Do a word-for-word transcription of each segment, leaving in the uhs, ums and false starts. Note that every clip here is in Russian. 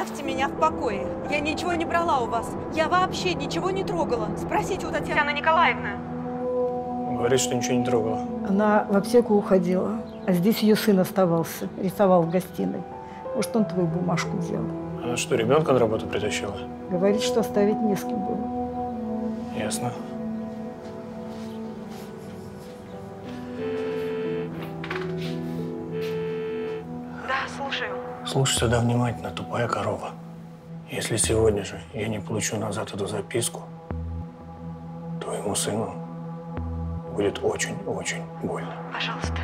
Оставьте меня в покое. Я ничего не брала у вас. Я вообще ничего не трогала. Спросите у Татьяны Татьяна Николаевны. Говорит, что ничего не трогала. Она в аптеку уходила, а здесь ее сын оставался, рисовал в гостиной. Может, он твою бумажку взял. Она что, ребенка на работу притащила? Говорит, что оставить не с кем было. Ясно. Да, слушаю. Слушай сюда внимательно, тупая корова. Если сегодня же я не получу назад эту записку, твоему сыну будет очень-очень больно. Пожалуйста,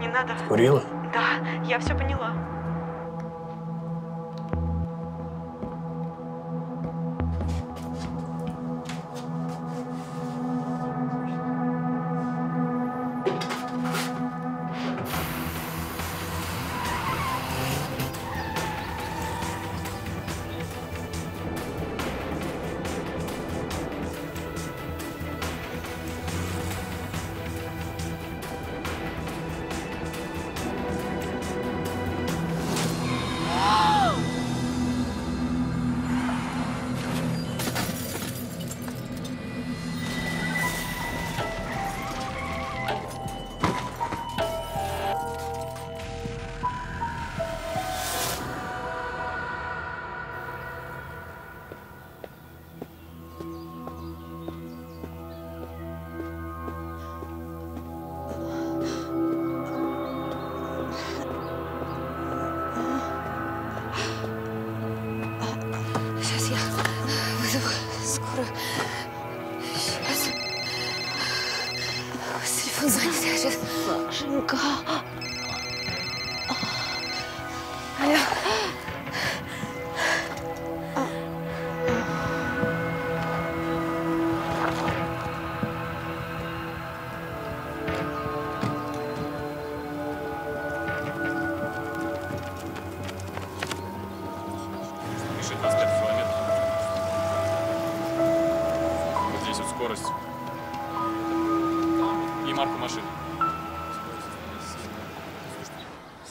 не надо. Курила? Да, я все поняла.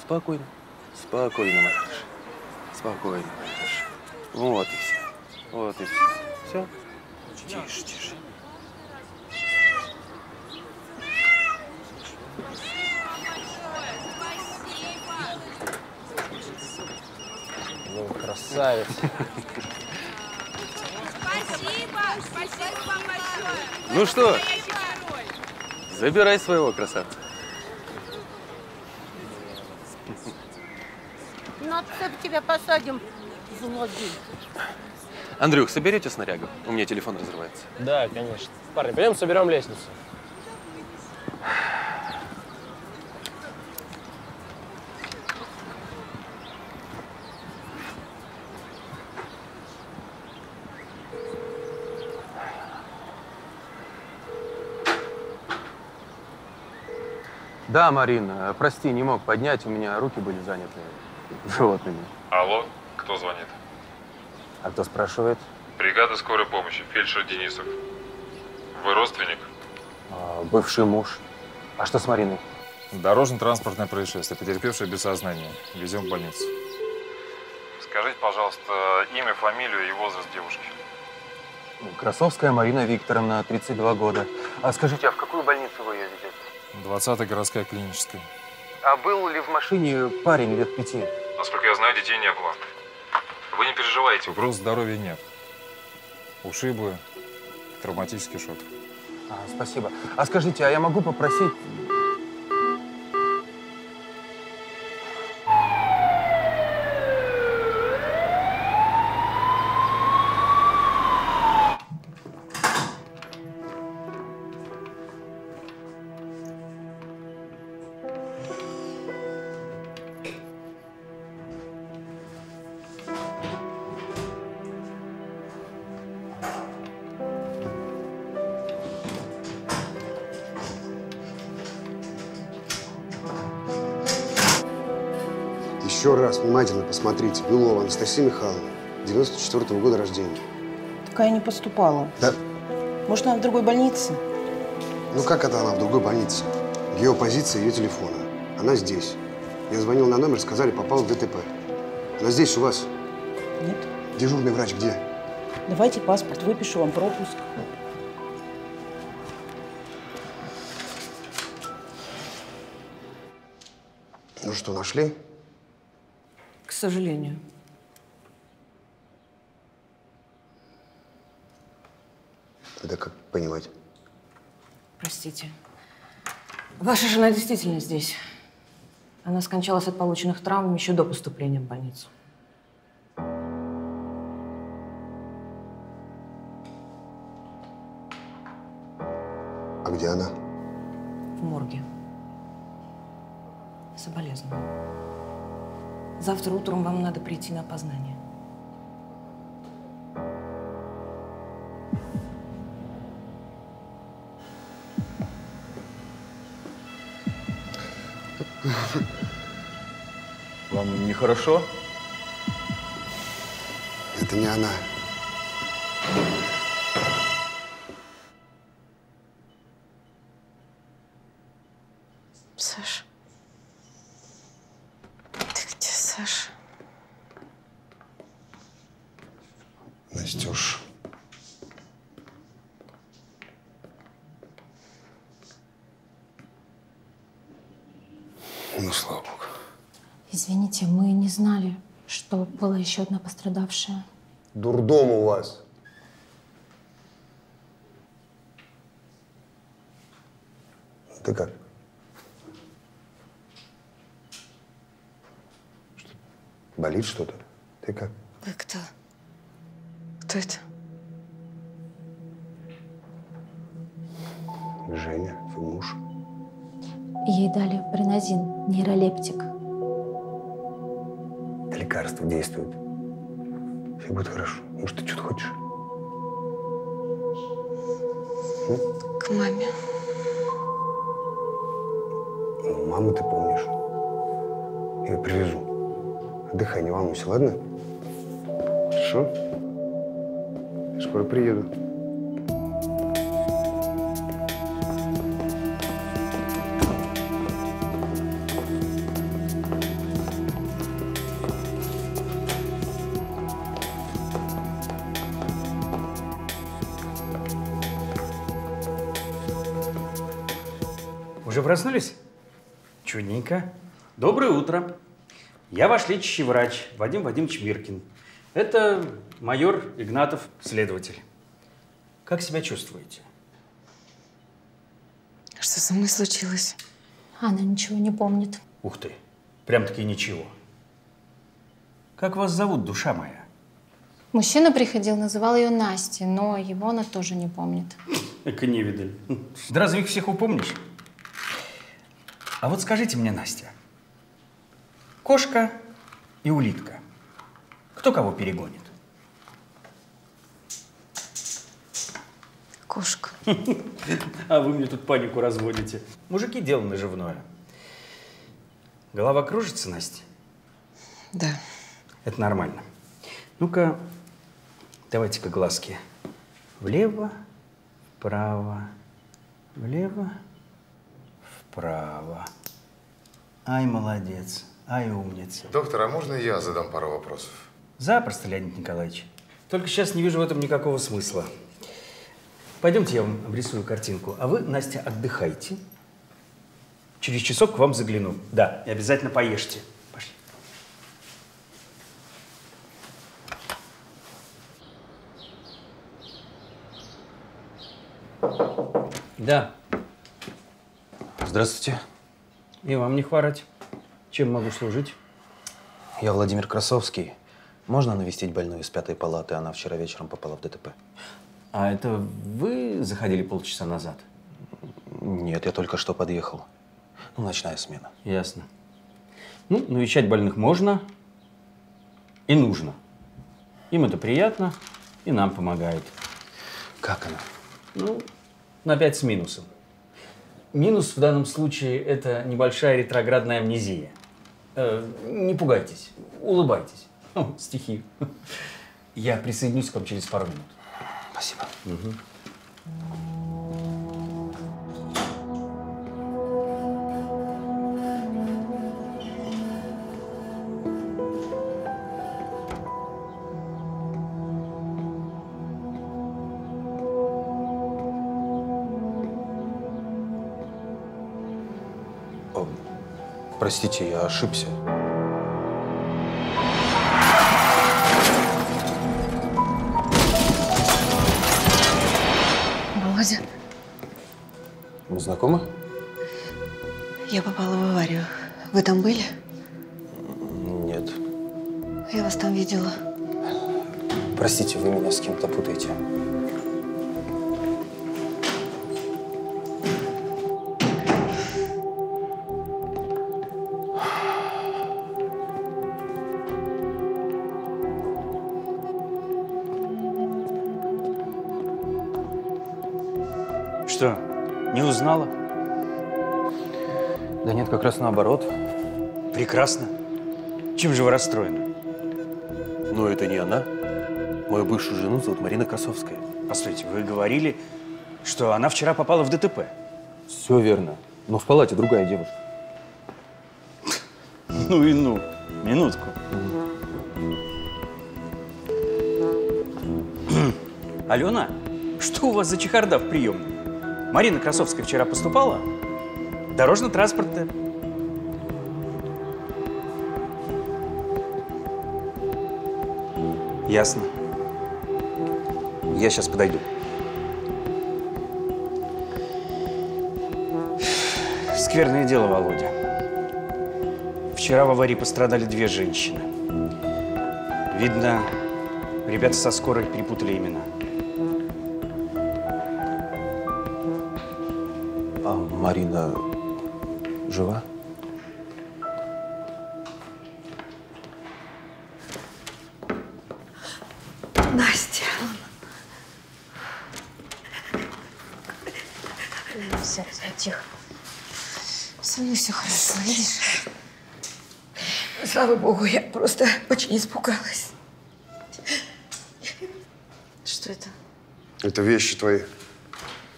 Спокойно, спокойно, Мариш. Спокойно, Мариш. Вот и все. Вот и все. Все? Тише, тише. Ну, красавец. Спасибо, спасибо вам большое. Ну что, забирай своего красавца. Тебя посадим, злодей. Андрюх, соберете снарягов? У меня телефон разрывается. Да, конечно. Парни, пойдем соберем лестницу. Да, Марина, прости, не мог поднять, у меня руки были заняты. Животными. Алло, кто звонит? А кто спрашивает? Бригада скорой помощи, фельдшер Денисов. Вы родственник? А, бывший муж. А что с Мариной? Дорожно-транспортное происшествие, потерпевшая без сознания. Везем в больницу. Скажите, пожалуйста, имя, фамилию и возраст девушки. Красовская Марина Викторовна, тридцать два года. А скажите, а в какую больницу вы ездите? двадцатая городская клиническая. А был ли в машине парень лет пяти? Насколько я знаю, детей не было. Вы не переживаете. Угроз здоровья нет. Ушибы, травматический шок. А, спасибо. А скажите, а я могу попросить… Внимательно посмотрите. Белова Анастасия Михайловна, девяносто четвёртого года рождения. Такая не поступала. Да. Может, она в другой больнице? Ну, как это она в другой больнице? Ее позиция ее телефона. Она здесь. Я звонил на номер, сказали, попал в ДТП. Она здесь у вас. Нет. Дежурный врач где? Давайте паспорт, выпишу вам пропуск. Ну что, нашли? К сожалению. Это как понимать? Простите. Ваша жена действительно здесь. Она скончалась от полученных травм еще до поступления в больницу. А где она? В морге. Соболезную. Завтра утром вам надо прийти на опознание. Вам нехорошо? Это не она. Саша. Ты где, Саша? Настюш. Ну, слава богу. Извините, мы не знали, что была еще одна пострадавшая. Дурдом у вас. Ты как? Что? Болит что-то? Ты как? Вы кто? Кто это? Женя, твой муж. Ей дали принозин, нейролептик. Лекарство действует. Все будет хорошо. Может, ты что-то хочешь? М? К маме. Ну, маму ты помнишь. Я ее привезу. Отдыхай, не волнуйся, ладно? Хорошо? Я скоро приеду. Проснулись? Чудненько. Доброе утро. Я ваш лечащий врач Вадим Вадимович Миркин. Это майор Игнатов, следователь. Как себя чувствуете? Что со мной случилось? Она ничего не помнит. Ух ты, прям-таки ничего. Как вас зовут, душа моя? Мужчина приходил, называл ее Настей, но его она тоже не помнит. Эка невидаль. Да разве их всех упомнишь? А вот скажите мне, Настя, кошка и улитка, кто кого перегонит? Кошка. А вы мне тут панику разводите. Мужики, дело наживное. Голова кружится, Настя? Да. Это нормально. Ну-ка, давайте-ка глазки. Влево, вправо, влево. Право. Ай, молодец. Ай, умница. Доктор, а можно я задам пару вопросов? Запросто, Леонид Николаевич. Только сейчас не вижу в этом никакого смысла. Пойдемте, я вам обрисую картинку. А вы, Настя, отдыхайте. Через часок к вам загляну. Да, и обязательно поешьте. Пошли. Да. Здравствуйте. И вам не хворать. Чем могу служить? Я Владимир Красовский. Можно навестить больную из пятой палаты? Она вчера вечером попала в ДТП. А это вы заходили полчаса назад? Нет, я только что подъехал. Ну, ночная смена. Ясно. Ну, навещать больных можно и нужно. Им это приятно и нам помогает. Как она? Ну, на пять с минусом. Минус в данном случае – это небольшая ретроградная амнезия. Э, не пугайтесь, улыбайтесь. О, стихи. Я присоединюсь к вам через пару минут. Спасибо. Угу. Простите, я ошибся. Володя. Мы знакомы? Я попала в аварию. Вы там были? Нет. Я вас там видела. Простите, вы меня с кем-то путаете. Что, не узнала? Да нет, как раз наоборот. Прекрасно. Чем же вы расстроены? Но это не она. Мою бывшую жену зовут Марина Косовская. Постойте, вы говорили, что она вчера попала в ДТП. Все верно. Но в палате другая девушка. Ну и ну. Минутку. Алена, что у вас за чехарда в приемной? Марина Красовская вчера поступала? Дорожно-транспортная. Ясно. Я сейчас подойду. Скверное дело, Володя. Вчера в аварии пострадали две женщины. Видно, ребята со скорой перепутали имена. А Марина жива? Настя. Все, все, тихо. Со мной все хорошо, видишь? Слава богу, я просто очень испугалась. Что это? Это вещи твои.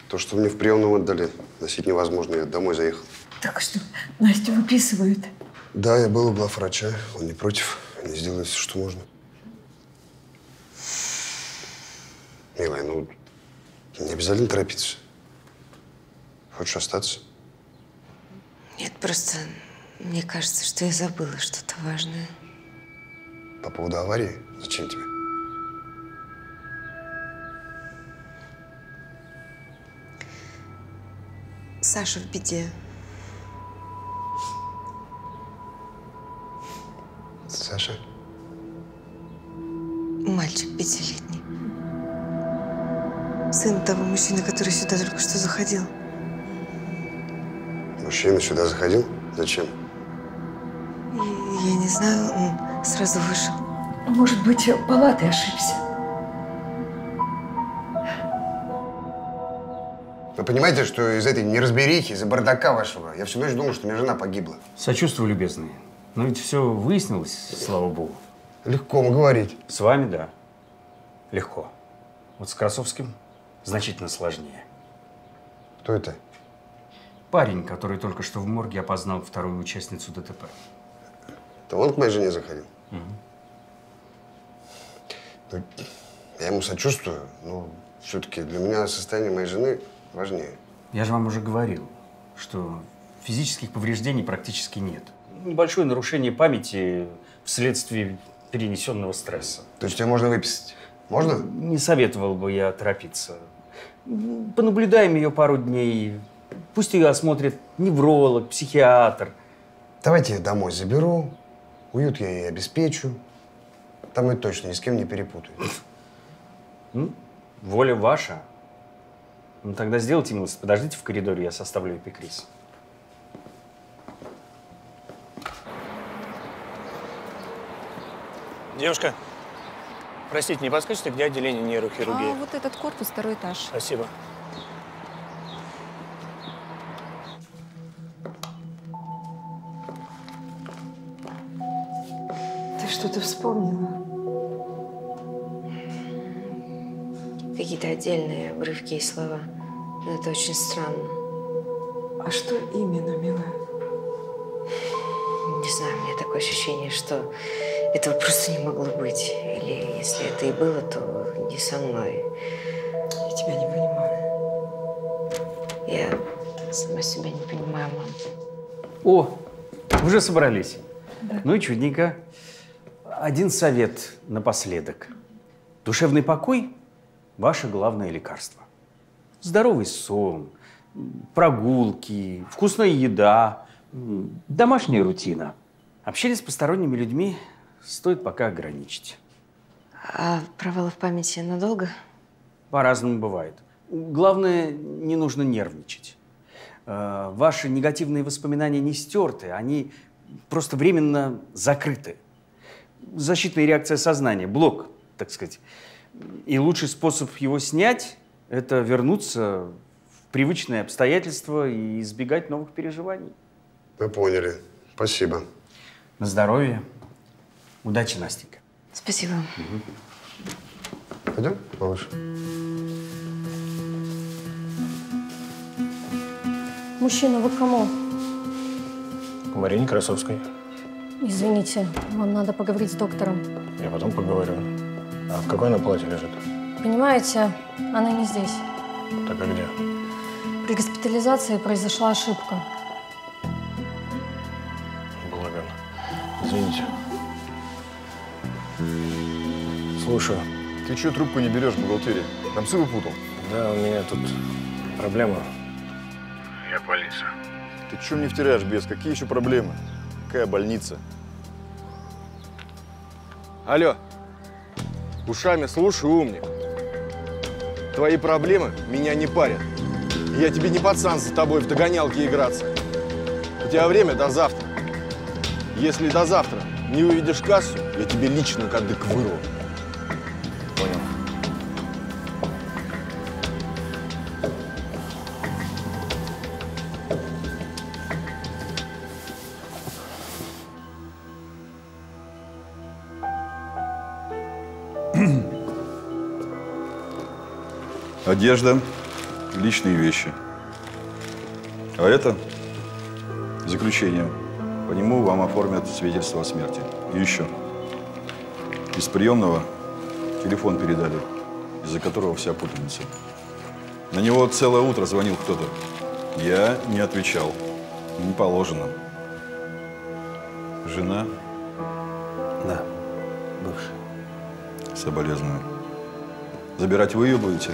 То, что мне в приемном отдали, носить невозможно. Я домой заехал. Так что, Настю выписывают? Да, я был у главврача. Он не против. Они сделают все, что можно. Милая, ну, не обязательно торопиться. Хочешь остаться? Нет, просто мне кажется, что я забыла что-то важное. По поводу аварии? Зачем тебе? Саша в беде. Саша? Мальчик пятилетний. Сын того мужчины, который сюда только что заходил. Мужчина сюда заходил? Зачем? Я не знаю, он сразу вышел. Может быть, палатой ошибся. Вы понимаете, что из этой неразберихи, из-за бардака вашего, я всю ночь думал, что у меня жена погибла. Сочувствую, любезные. Но ведь все выяснилось, слава богу. Легко говорить. С вами, да. Легко. Вот с Красовским значительно сложнее. Кто это? Парень, который только что в морге опознал вторую участницу ДТП. Это он к моей жене заходил? Угу. Я ему сочувствую, но все-таки для меня состояние моей жены важнее. Я же вам уже говорил, что физических повреждений практически нет. Небольшое нарушение памяти вследствие перенесенного стресса. То есть тебя можно выписать? Можно? Не советовал бы я торопиться. Понаблюдаем ее пару дней. Пусть ее осмотрит невролог, психиатр. Давайте я домой заберу. Уют я ей обеспечу. Там ее точно ни с кем не перепутаю. Воля ваша. Ну, тогда сделайте милость, подождите в коридоре, я составлю эпикриз. Девушка, простите, не подскажете, где отделение нейрохирургии? А, вот этот корпус, второй этаж. Спасибо. Ты что-то вспомнила? Какие-то отдельные обрывки и слова. Но это очень странно. А что именно, милая? Не знаю, у меня такое ощущение, что этого просто не могло быть. Или если это и было, то не со мной. Я тебя не понимаю. Я сама себя не понимаю, мам. О, Уже собрались? Да. Ну и чудненько. Один совет напоследок. Душевный покой – ваше главное лекарство. Здоровый сон, прогулки, вкусная еда, домашняя рутина. Общение с посторонними людьми стоит пока ограничить. А провалы в памяти надолго? По-разному бывает. Главное, не нужно нервничать. Ваши негативные воспоминания не стерты, они просто временно закрыты. Защитная реакция сознания, блок, так сказать. И лучший способ его снять – это вернуться в привычные обстоятельства и избегать новых переживаний. Мы поняли. Спасибо. На здоровье. Удачи, Настенька. Спасибо. Угу. Пойдем, малыш. Мужчина, вы к кому? К Марине Красовской. Извините, вам надо поговорить с доктором. Я потом поговорю. А в какой она палате лежит? Понимаете, она не здесь. Так а где? При госпитализации произошла ошибка. Балаган. Извините. Слушаю. Ты чё трубку не берешь в бухгалтерии? Там сын выпутал? Да, у меня тут проблема. Я больница. Ты чё мне втираешь, без? Какие еще проблемы? Какая больница? Алло. Ушами слушай, умник. Твои проблемы меня не парят. Я тебе не пацан за тобой в догонялки играться. У тебя время до завтра. Если до завтра не выведешь кассу, я тебе лично кадык вырву. Понял. Одежда, личные вещи. А это заключение. По нему вам оформят свидетельство о смерти. И еще. Из приемного телефон передали, из-за которого вся путаница. На него целое утро звонил кто-то. Я не отвечал. Не положено. Жена? Да, бывшая. Соболезную. Забирать вы ее будете?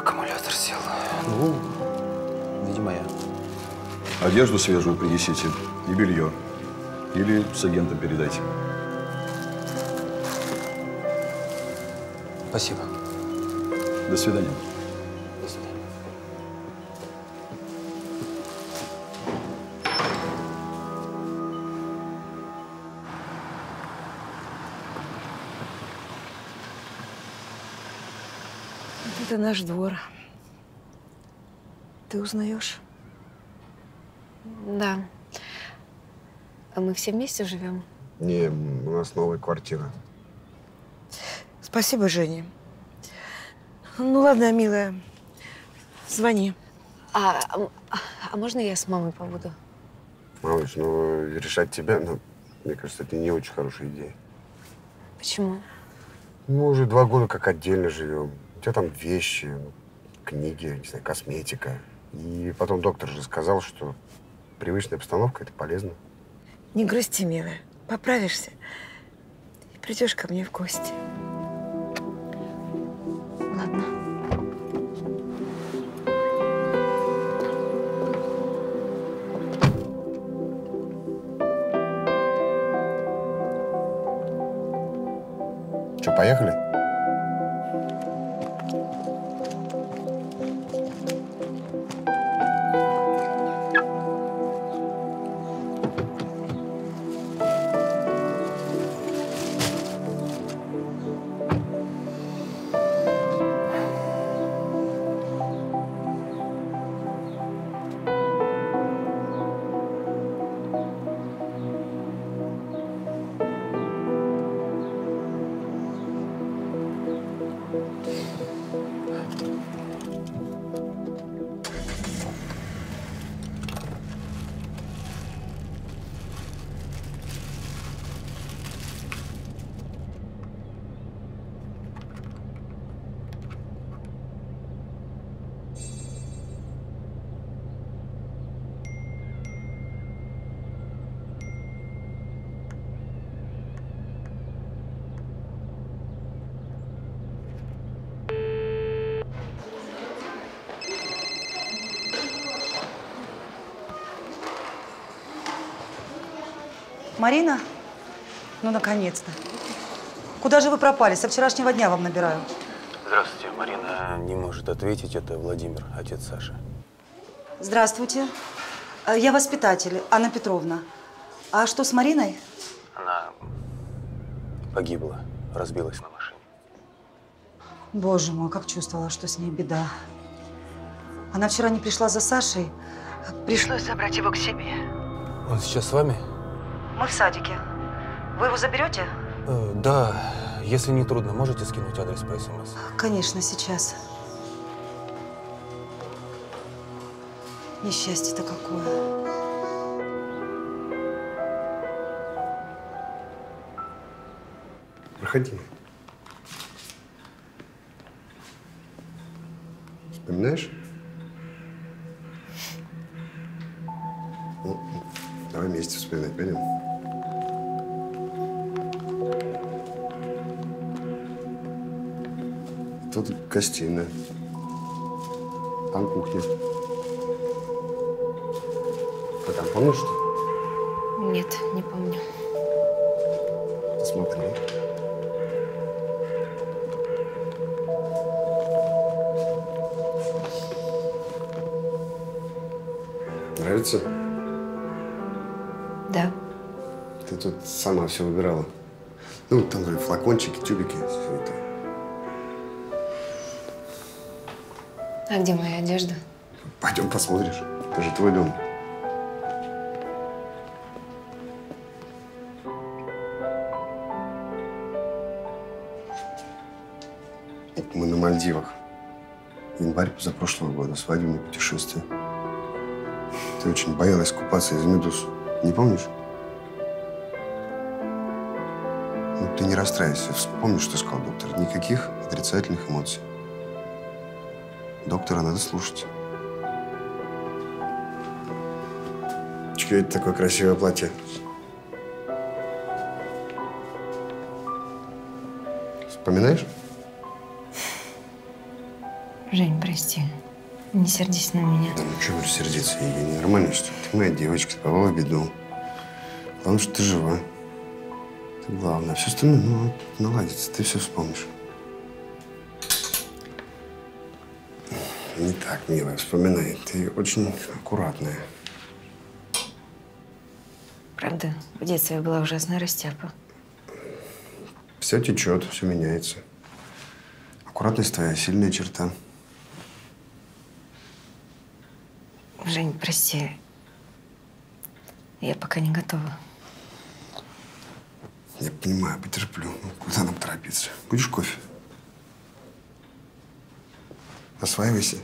Аккумулятор сел. Ну, видимо, я. Одежду свежую принесите и белье. Или с агентом передайте. Спасибо. До свидания. До свидания. Это наш двор. Ты узнаешь? Да. А мы все вместе живем? Не, у нас новая квартира. Спасибо, Женя. Ну ладно, милая, звони. А, а, а можно я с мамой побуду? Малыш, ну решать тебя, но, мне кажется, это не очень хорошая идея. Почему? Ну, уже два года как отдельно живем. У тебя там вещи, книги, не знаю, косметика. И потом доктор же сказал, что привычная обстановка – это полезно. Не грусти, милая. Поправишься и придешь ко мне в гости. Ладно. Что, поехали? Марина? Ну, наконец-то. Куда же вы пропали? Со вчерашнего дня вам набираю. Здравствуйте, Марина. Не может ответить, это Владимир, отец Саши. Здравствуйте. Я воспитатель, Анна Петровна. А что с Мариной? Она погибла, разбилась на машине. Боже мой, как чувствовала, что с ней беда. Она вчера не пришла за Сашей. Пришлось забрать его к себе. Он сейчас с вами? Мы в садике. Вы его заберете? Э, да. Если не трудно, можете скинуть адрес по СМС? Конечно, сейчас. Несчастье-то какое. Проходи. Вспоминаешь? Ну, давай вместе вспоминать, пойдем. Тут гостиная, там кухня. Ты там помнишь что? Нет, не помню. Посмотри. Нравится? Да. Ты тут сама все выбирала. Ну, там же флакончики, тюбики, все это. А где моя одежда? Пойдем посмотришь. Это же твой дом. Мы на Мальдивах. Январь позапрошлого года. Свадебное путешествие. Ты очень боялась купаться из медуз. Не помнишь? Ну, ты не расстраивайся. Вспомни, что сказал доктор. Никаких отрицательных эмоций. Доктора надо слушать. Чего это такое красивое платье? Вспоминаешь? Жень, прости. Не сердись на меня. Да ну чего сердиться, Евгений? Нормально, что ты моя девочка, попала в беду. Главное, что ты жива. Это главное. Все остальное ну, наладится, ты все вспомнишь. Не так, милая, вспоминай. Ты очень аккуратная. Правда, в детстве я была ужасная растяпа. Все течет, все меняется. Аккуратность твоя сильная черта. Жень, прости. Я пока не готова. Я понимаю, потерплю. Ну, куда нам торопиться? Будешь кофе? Осваивайся.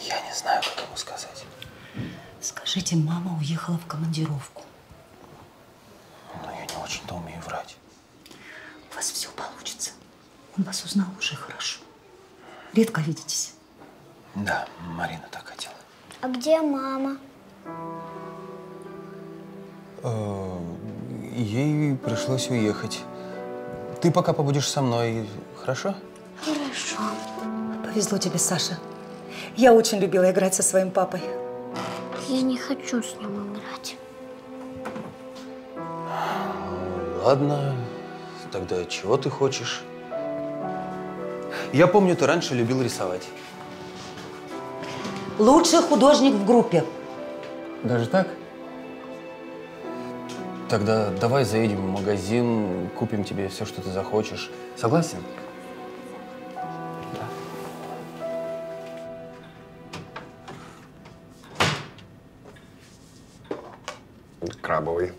Я не знаю, как ему сказать. Скажите, мама уехала в командировку. Но я не очень-то умею врать. У вас все получится. Он вас узнал уже хорошо. Редко видитесь. Да, Марина так хотела. А где мама? Ей пришлось уехать. Ты пока побудешь со мной, хорошо? Хорошо. Повезло тебе, Саша. Я очень любила играть со своим папой. Я не хочу с ним играть. Ладно, тогда чего ты хочешь? Я помню, ты раньше любил рисовать. Лучший художник в группе. Даже так? Тогда давай заедем в магазин, купим тебе все, что ты захочешь. Согласен? Да. Крабовый.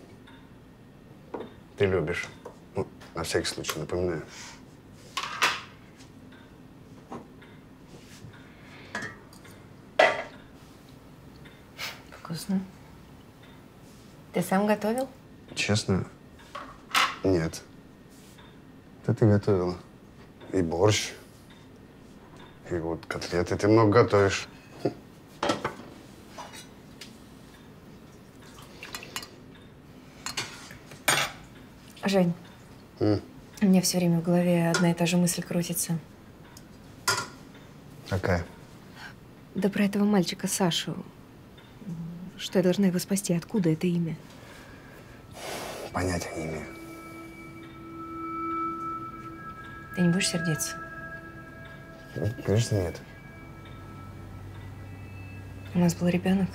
Ты любишь. Ну, на всякий случай, напоминаю. Вкусно. Ты сам готовил? Честно? Нет. Это ты готовила. И борщ, и вот котлеты. Ты много готовишь. Жень, mm. у меня все время в голове одна и та же мысль крутится. Какая? Да про этого мальчика Сашу. Что я должна его спасти? Откуда это имя? Понятия не имею. Ты не будешь сердиться? Конечно, нет. У нас был ребенок.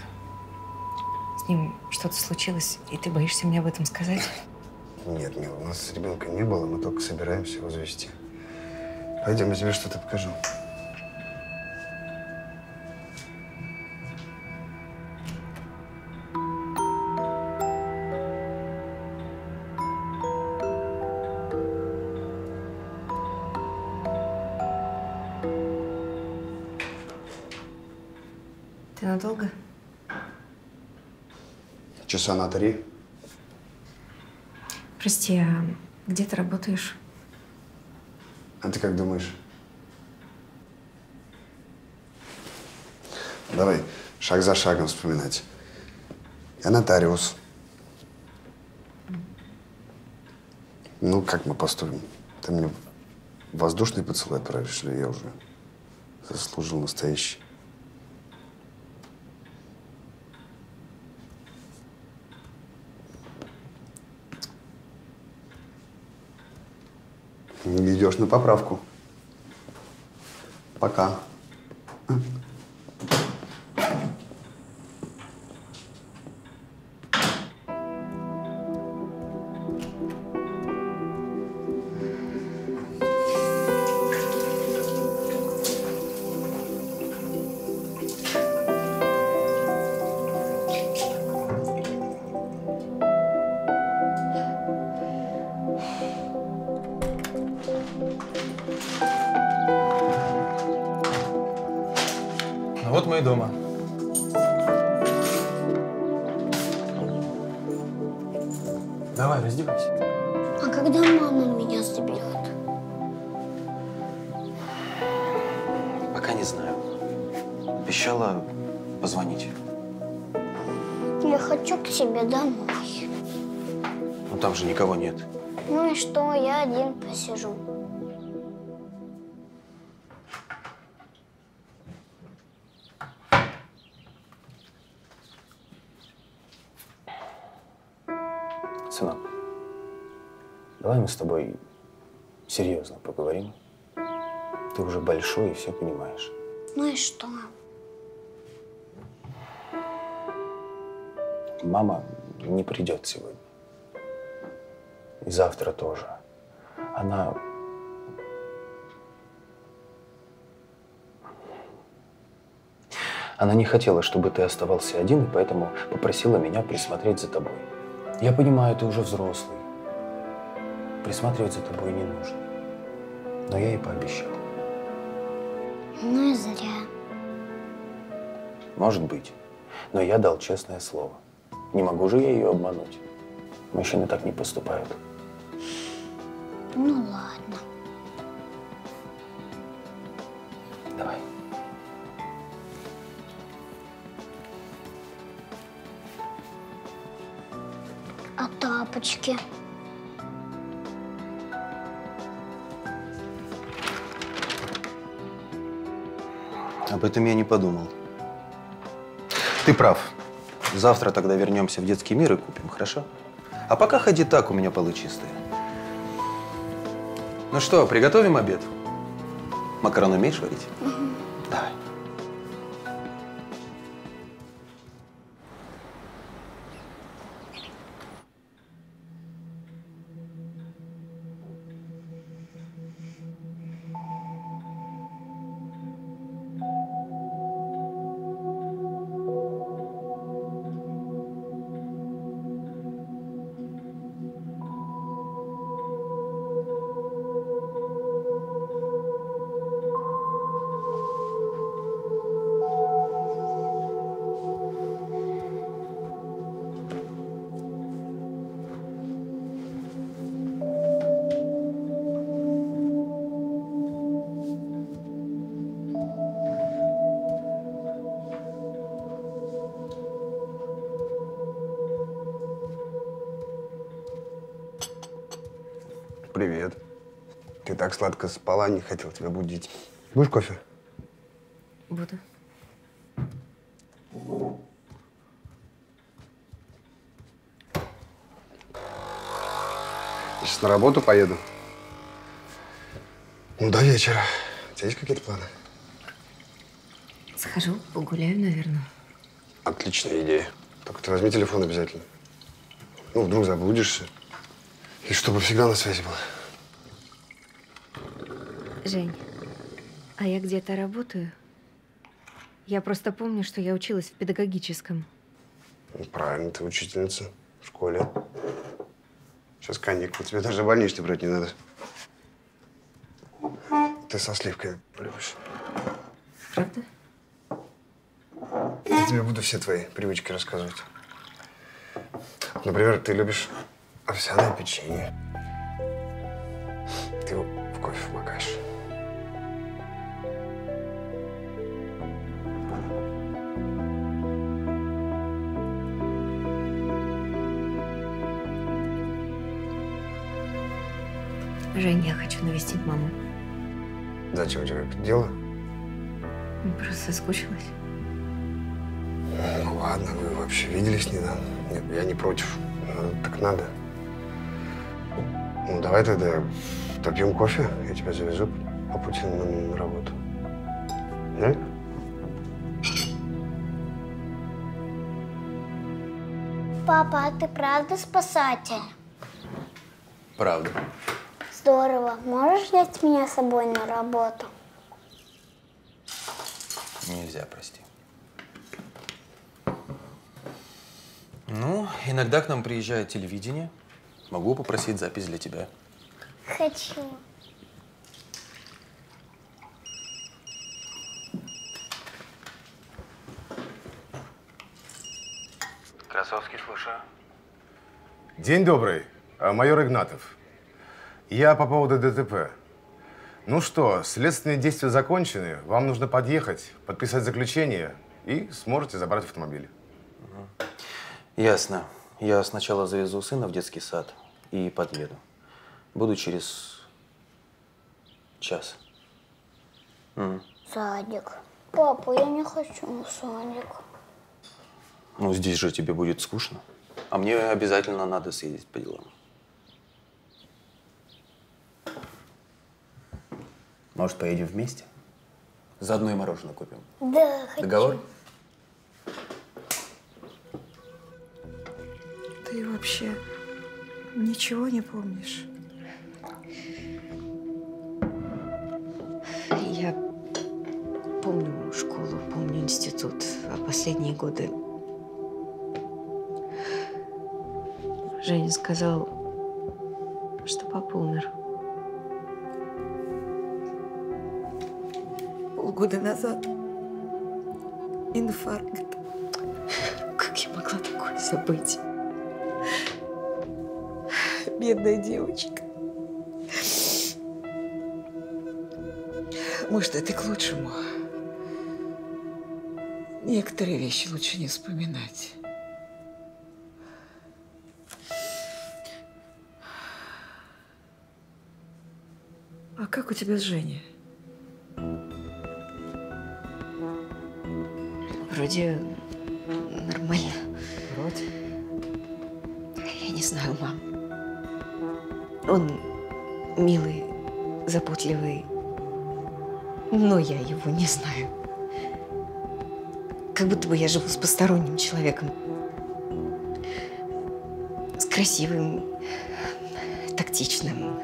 С ним что-то случилось, и ты боишься мне об этом сказать? Нет, мила, у нас ребенка не было, мы только собираемся его завести. Пойдем, я тебе что-то покажу. Ты надолго? Часа на три. Прости, а где ты работаешь? А ты как думаешь? Давай шаг за шагом вспоминать. Я нотариус. Ну, как мы поступим? Ты мне воздушный поцелуй отправишь, или я уже заслужил настоящий? Идешь на поправку. Пока. Сынок, давай мы с тобой серьезно поговорим. Ты уже большой и все понимаешь. Ну и что? Мама не придет сегодня. И завтра тоже. Она... Она не хотела, чтобы ты оставался один, и поэтому попросила меня присмотреть за тобой. Я понимаю, ты уже взрослый. Присматривать за тобой не нужно. Но я ей пообещал. Ну и зря. Может быть. Но я дал честное слово. Не могу же я ее обмануть. Мужчины так не поступают. Ну ладно. Давай. А тапочки? Об этом я не подумал. Ты прав. Завтра тогда вернемся в детский мир и купим, хорошо? А пока ходи так, у меня полы чистые. Ну что, приготовим обед? Макарон умеешь варить? Угу. Давай. Привет. Ты так сладко спала, не хотел тебя будить. Будешь кофе? Сейчас на работу поеду. Ну, до вечера. У тебя есть какие-то планы? Схожу, погуляю, наверное. Отличная идея. Только ты возьми телефон обязательно. Ну, вдруг заблудишься. И чтобы всегда на связи было. Жень, а я где-то работаю? Я просто помню, что я училась в педагогическом. Ну, правильно, ты учительница в школе. Сейчас каникулы, тебе даже больничный брать не надо. Ты со сливками полюбишь. Правда? Я тебе буду все твои привычки рассказывать. Например, ты любишь овсяное печенье. Ты его в кофе макаешь. Жень, я хочу навестить маму. Зачем у тебя это дело? Просто соскучилась. Ну ладно, вы вообще виделись недавно? Нет, я не против. Ну, так надо. Ну давай тогда попьем кофе, я тебя завезу по пути на, на работу. Да? Папа, а ты правда спасатель? Правда. Здорово. Можешь взять меня с собой на работу? Нельзя, прости. Ну, иногда к нам приезжает телевидение. Могу попросить запись для тебя. Хочу. Красовский, слушаю. День добрый, майор Игнатов. Я по поводу ДТП. Ну что, следственные действия закончены. Вам нужно подъехать, подписать заключение и сможете забрать автомобиль. Угу. Ясно. Я сначала завезу сына в детский сад и подъеду. Буду через час. Угу. Садик. Папа, я не хочу садик. Ну, здесь же тебе будет скучно. А мне обязательно надо съездить по делам. Может, поедем вместе? Заодно и мороженое купим. Да, хочу. Договор? Ты вообще ничего не помнишь? Я помню школу, помню институт, а последние годы… Женя сказал, что папа умер. Года назад инфаркт. Как я могла такое забыть? Бедная девочка. Может, это к лучшему. Некоторые вещи лучше не вспоминать. А как у тебя с Женей? Вроде нормально. Вроде? Я не знаю, мам. Он милый, заботливый, но я его не знаю. Как будто бы я живу с посторонним человеком. С красивым, тактичным,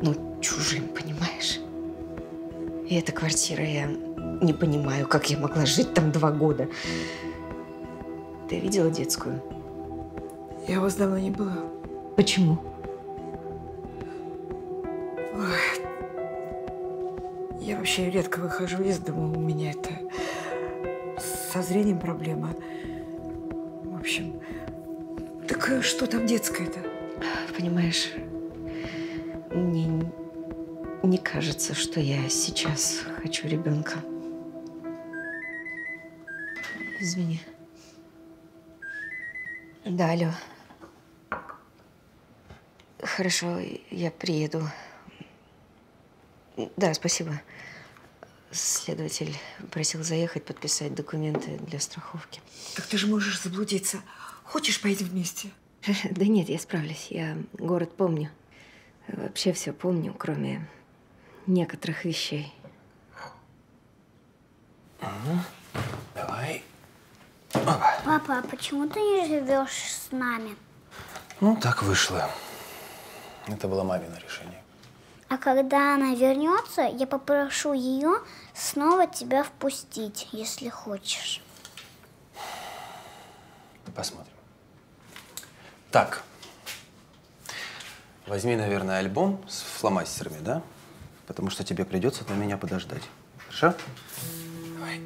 но чужим, понимаешь? И эта квартира, я... не понимаю, как я могла жить там два года. Ты видела детскую? Я у вас давно не была. Почему? Ой. Я вообще редко выхожу из дома. У меня это со зрением проблема. В общем, так что там детская-то? Понимаешь, мне не кажется, что я сейчас хочу ребенка. Извини. Да, алло. Хорошо, я приеду. Да, спасибо. Следователь просил заехать, подписать документы для страховки. Так ты же можешь заблудиться. Хочешь, поедем вместе? Да нет, я справлюсь. Я город помню. Вообще все помню, кроме некоторых вещей. Угу. Давай. Опа. Папа, а почему ты не живешь с нами? Ну, так вышло. Это было мамино решение. А когда она вернется, я попрошу ее снова тебя впустить, если хочешь. Посмотрим. Так. Возьми, наверное, альбом с фломастерами, да? Потому что тебе придется на меня подождать. Хорошо? Давай.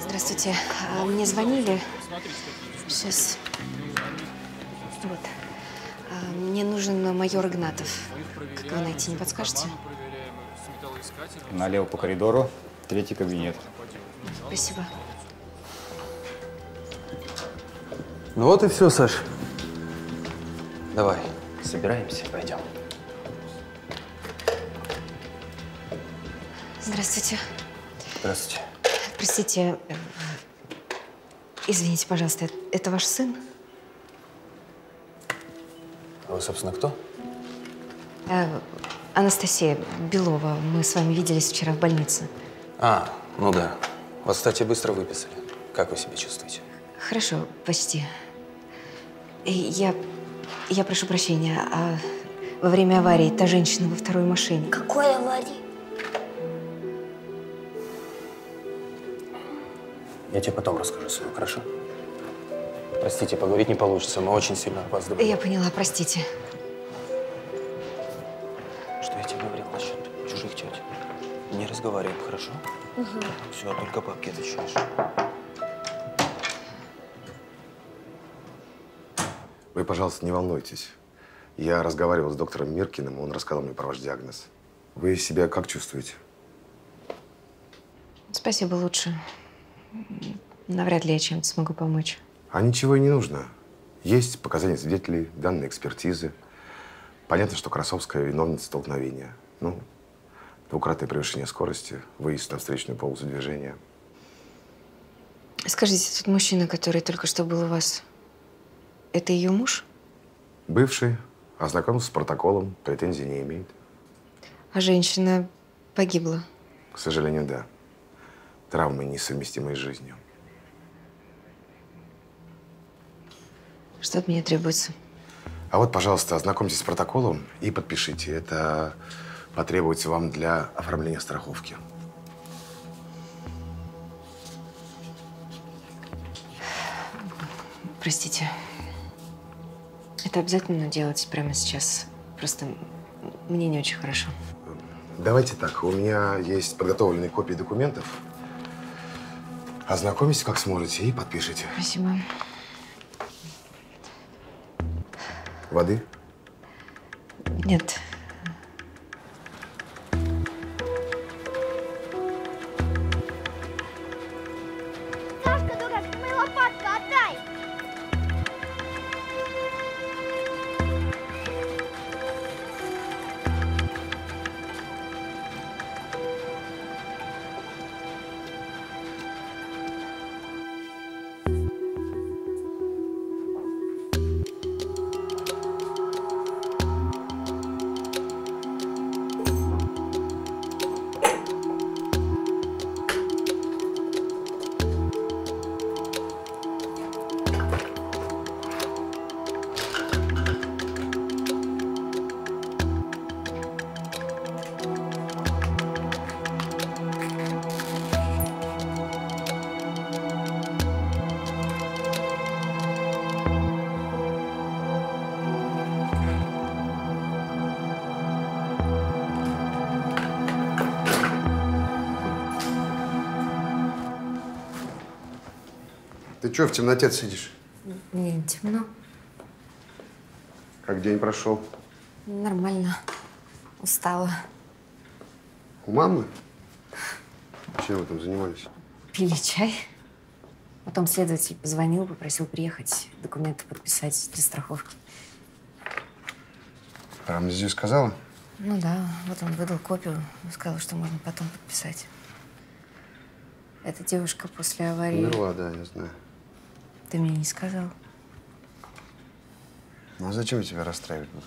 Здравствуйте. А, мне звонили. Сейчас. Вот. А, мне нужен майор Игнатов. Как его найти, не подскажете? Налево по коридору, третий кабинет. Спасибо. Ну вот и все, Саш. Давай, собираемся, пойдем. Здравствуйте. Здравствуйте. Простите, извините, пожалуйста, это ваш сын? А вы, собственно, кто? А, Анастасия Белова. Мы с вами виделись вчера в больнице. А, ну да. Вас, кстати, быстро выписали. Как вы себя чувствуете? Хорошо, почти. Я, я прошу прощения, а во время аварии та женщина во второй машине… Какой аварии? Я тебе потом расскажу, сыну, хорошо? Простите, поговорить не получится, мы очень сильно опаздываем. Я поняла, простите. Что я тебе говорил насчет чужих тетей? Не разговариваем, хорошо? Угу. Все, только папке отвечаешь. Вы, пожалуйста, не волнуйтесь. Я разговаривал с доктором Миркиным, он рассказал мне про ваш диагноз. Вы себя как чувствуете? Спасибо, лучше. Навряд ли я чем-то смогу помочь. А ничего и не нужно. Есть показания свидетелей, данные экспертизы. Понятно, что Красовская виновница столкновения. Ну, двукратное превышение скорости, выезд на встречную полосу движения. Скажите, тот мужчина, который только что был у вас, это ее муж? Бывший. Ознакомился с протоколом, претензий не имеет. А женщина погибла? К сожалению, да. Травмы, несовместимые с жизнью. Что от меня требуется? А вот, пожалуйста, ознакомьтесь с протоколом и подпишите. Это потребуется вам для оформления страховки. Простите. Это обязательно делать прямо сейчас? Просто мне не очень хорошо. Давайте так. У меня есть подготовленные копии документов. Ознакомьтесь, как сможете, и подпишите. Спасибо. Воды? Нет. Сашка, дурак, ты мою лопатку отдай! Чего в темноте сидишь? Не темно. Как день прошел? Нормально. Устала. У мамы? Чем вы там занимались? Пили чай. Потом следователь позвонил, попросил приехать, документы подписать для страховки. А амнезию сказала? Ну да, вот он выдал копию, сказал, что можно потом подписать. Эта девушка после аварии… Умерла, да, я знаю. Ты мне не сказал. Ну а зачем я тебя расстраивать буду?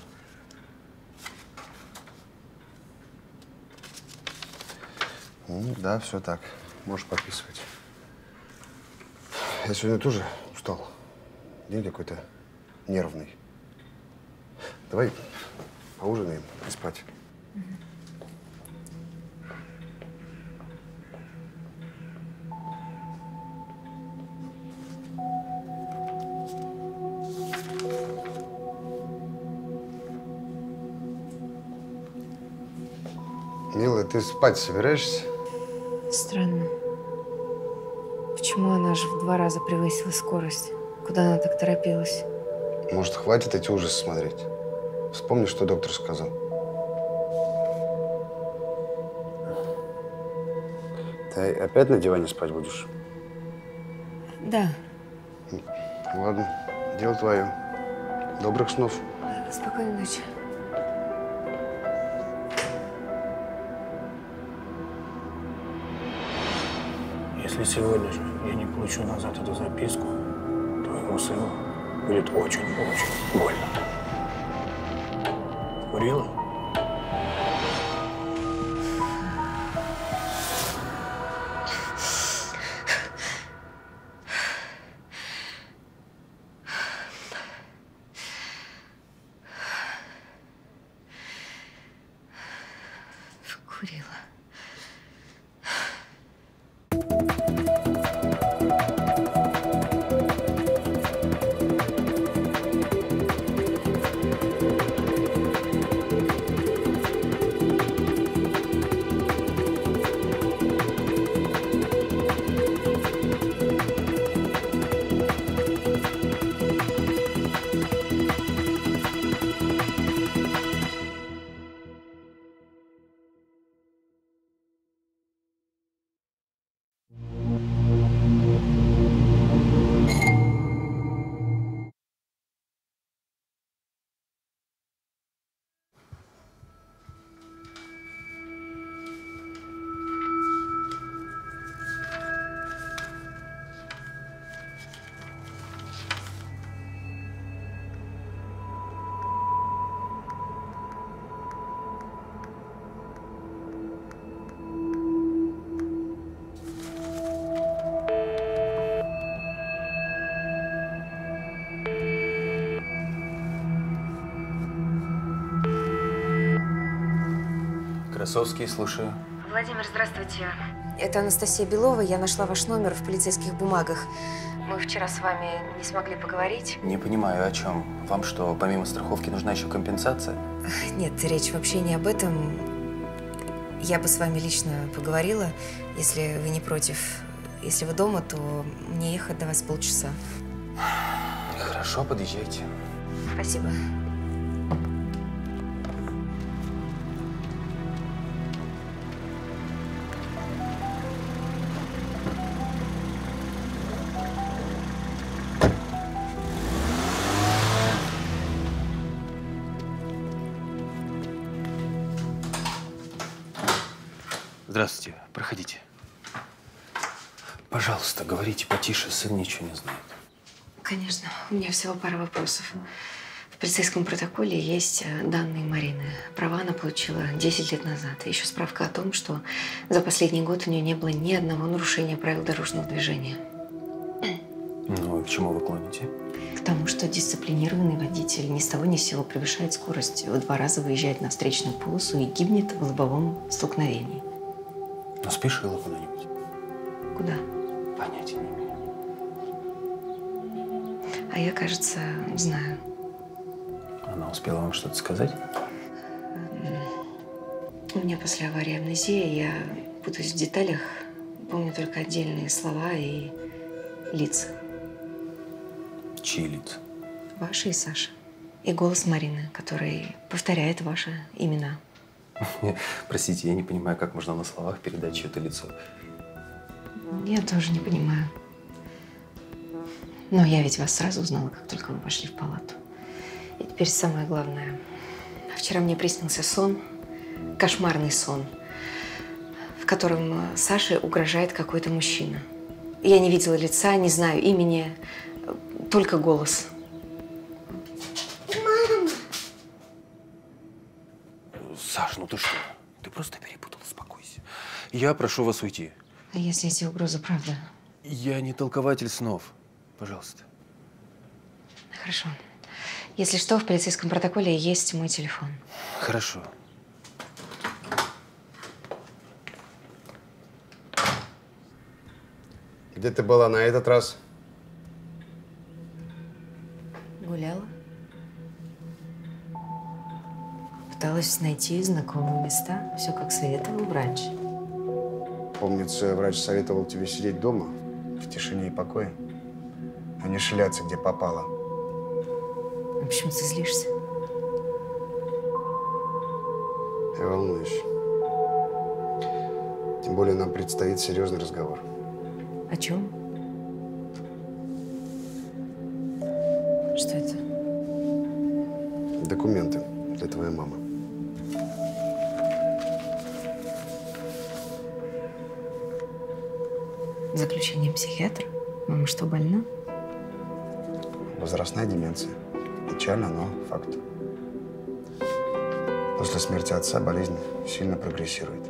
Ну да, все так. Можешь подписывать. Я сегодня тоже устал. День какой-то нервный. Давай поужинаем и спать. Милая, ты спать собираешься? Странно. Почему она же в два раза превысила скорость? Куда она так торопилась? Может, хватит эти ужасы смотреть? Вспомни, что доктор сказал. Ты опять на диване спать будешь? Да. Ладно, дело твое. Добрых снов. Спокойной ночи. Если сегодня же я не получу назад эту записку, твоему сыну будет очень-очень больно. Курила? Зоцовский, слушаю. Владимир, здравствуйте. Это Анастасия Белова. Я нашла ваш номер в полицейских бумагах. Мы вчера с вами не смогли поговорить. Не понимаю, о чем? Вам что, помимо страховки нужна еще компенсация? Нет, речь вообще не об этом. Я бы с вами лично поговорила, если вы не против. Если вы дома, то мне ехать до вас полчаса. Хорошо, подъезжайте. Спасибо. Здравствуйте. Проходите. Пожалуйста, говорите потише. Сын ничего не знает. Конечно. У меня всего пара вопросов. В полицейском протоколе есть данные Марины. Права она получила десять лет назад. И еще справка о том, что за последний год у нее не было ни одного нарушения правил дорожного движения. Ну и к чему вы клоните? К тому, что дисциплинированный водитель ни с того ни с сего превышает скорость, в два раза выезжает на встречную полосу и гибнет в лобовом столкновении. Но спешила куда-нибудь? Куда? Понятия не имею. А я, кажется, знаю. Она успела вам что-то сказать? У меня после аварии амнезия, я путаюсь в деталях, помню только отдельные слова и лица. Чьи лица? Ваши и Саши. и голос Марины, который повторяет ваши имена. Простите, я не понимаю, как можно на словах передать чье-то лицо. Я тоже не понимаю. Но я ведь вас сразу узнала, как только вы вошли в палату. И теперь самое главное. Вчера мне приснился сон, кошмарный сон, в котором Саше угрожает какой-то мужчина. Я не видела лица, не знаю имени, только голос. Мама! Саш, ну ты что? Ты просто перепутал, успокойся. Я прошу вас уйти. А если эти угрозы правда? Я не толкователь снов. Пожалуйста. Хорошо. Если что, в полицейском протоколе есть мой телефон. Хорошо. Где ты была на этот раз? Гуляла. Пыталась найти знакомые места. Все как советовал врач. Помнится, врач советовал тебе сидеть дома, в тишине и покое, а не шляться, где попало. В общем, ты злишься. Ты волнуешь. Тем более, нам предстоит серьезный разговор. О чем? Что это? Документы для твоей мамы. Заключение психиатра? Мама что, больна? Возрастная деменция. Печально, но факт. После смерти отца болезнь сильно прогрессирует.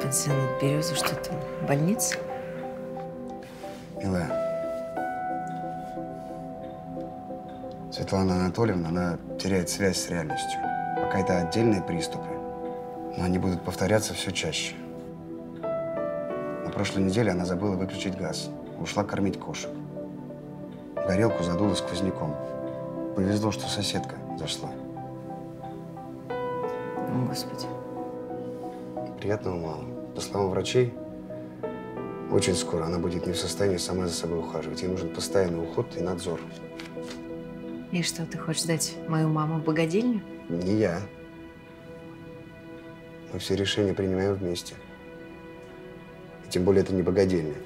Пансионат «Береза» что-то? Больница? Милая. Светлана Анатольевна, она теряет связь с реальностью. Пока это отдельные приступы, но они будут повторяться все чаще. В прошлой неделе она забыла выключить газ. Ушла кормить кошек. Горелку задуло сквозняком. Повезло, что соседка зашла. О, Господи. Приятного мало. По словам врачей, очень скоро она будет не в состоянии сама за собой ухаживать. Ей нужен постоянный уход и надзор. И что, ты хочешь дать мою маму в богадельню? Не я. Мы все решения принимаем вместе. Тем более, это не богадельня,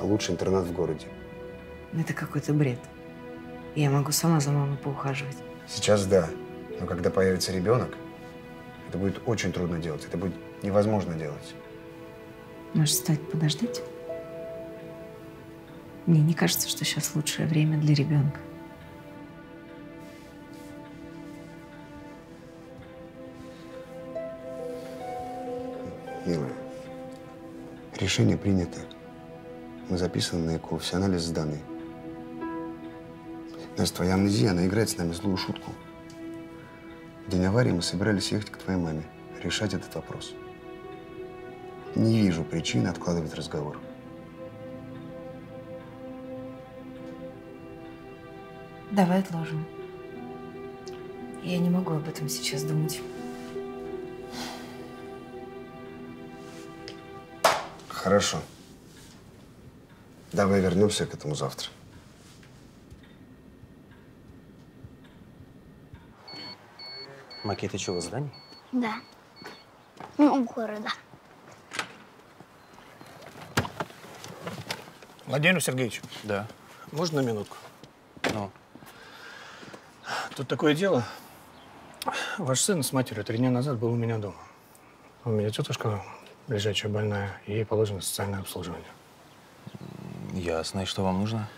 а лучший интернат в городе. Это какой-то бред. Я могу сама за мамой поухаживать. Сейчас да, но когда появится ребенок, это будет очень трудно делать, это будет невозможно делать. Может, стоит подождать? Мне не кажется, что сейчас лучшее время для ребенка. Милая. Решение принято. Мы записаны на ЭКО, все анализы сданы. Настя, твоя амнезия, она играет с нами злую шутку. В день аварии мы собирались ехать к твоей маме, решать этот вопрос. Не вижу причины откладывать разговор. Давай отложим. Я не могу об этом сейчас думать. Хорошо. Давай вернемся к этому завтра. Макеты чего, зданий? Да. Ну, города. Владимир Сергеевич. Да. Можно на минутку? Ну. Тут такое дело. Ваш сын с матерью три дня назад был у меня дома. У меня тетушка лежачая больная, ей положено социальное обслуживание. Ясно. И что вам нужно?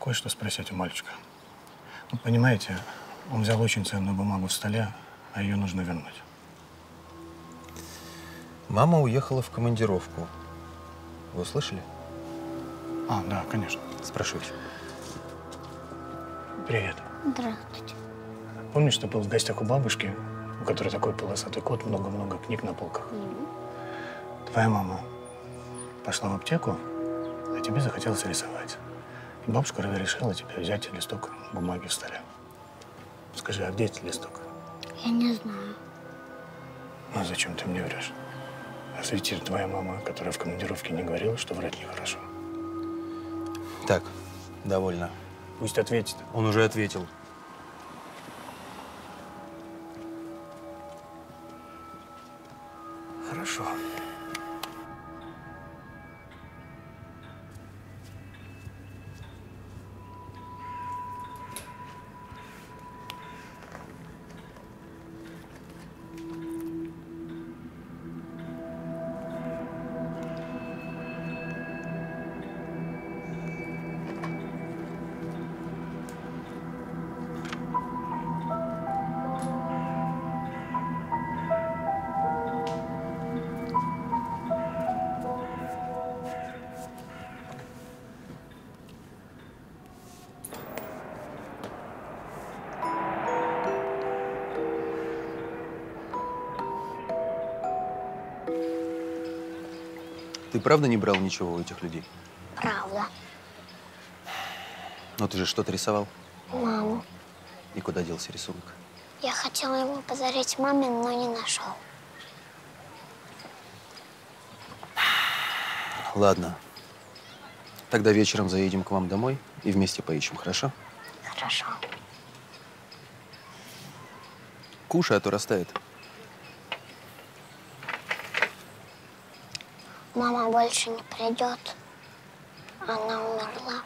Кое-что спросить у мальчика. Ну, понимаете, он взял очень ценную бумагу в столе, а ее нужно вернуть. Мама уехала в командировку. Вы услышали? А, да, конечно. Спрашивайте. Привет. Здравствуйте. Помнишь, ты был в гостях у бабушки, у которой такой полосатый кот, много-много книг на полках? Твоя мама пошла в аптеку, а тебе захотелось рисовать. И бабушка решила тебе взять листок бумаги в столе. Скажи, а где этот листок? Я не знаю. Ну, зачем ты мне врешь? А светишь твоя мама, которая в командировке не говорила, что врать нехорошо. Так, довольно. Пусть ответит. Он уже ответил. хорошо. Ты правда не брал ничего у этих людей? Правда. Но ты же что-то рисовал? Маму. И куда делся рисунок? Я хотела его подарить маме, но не нашел. Ладно. Тогда вечером заедем к вам домой и вместе поищем, хорошо? Хорошо. Кушай, а то растает. Мама больше не придет. Она умерла.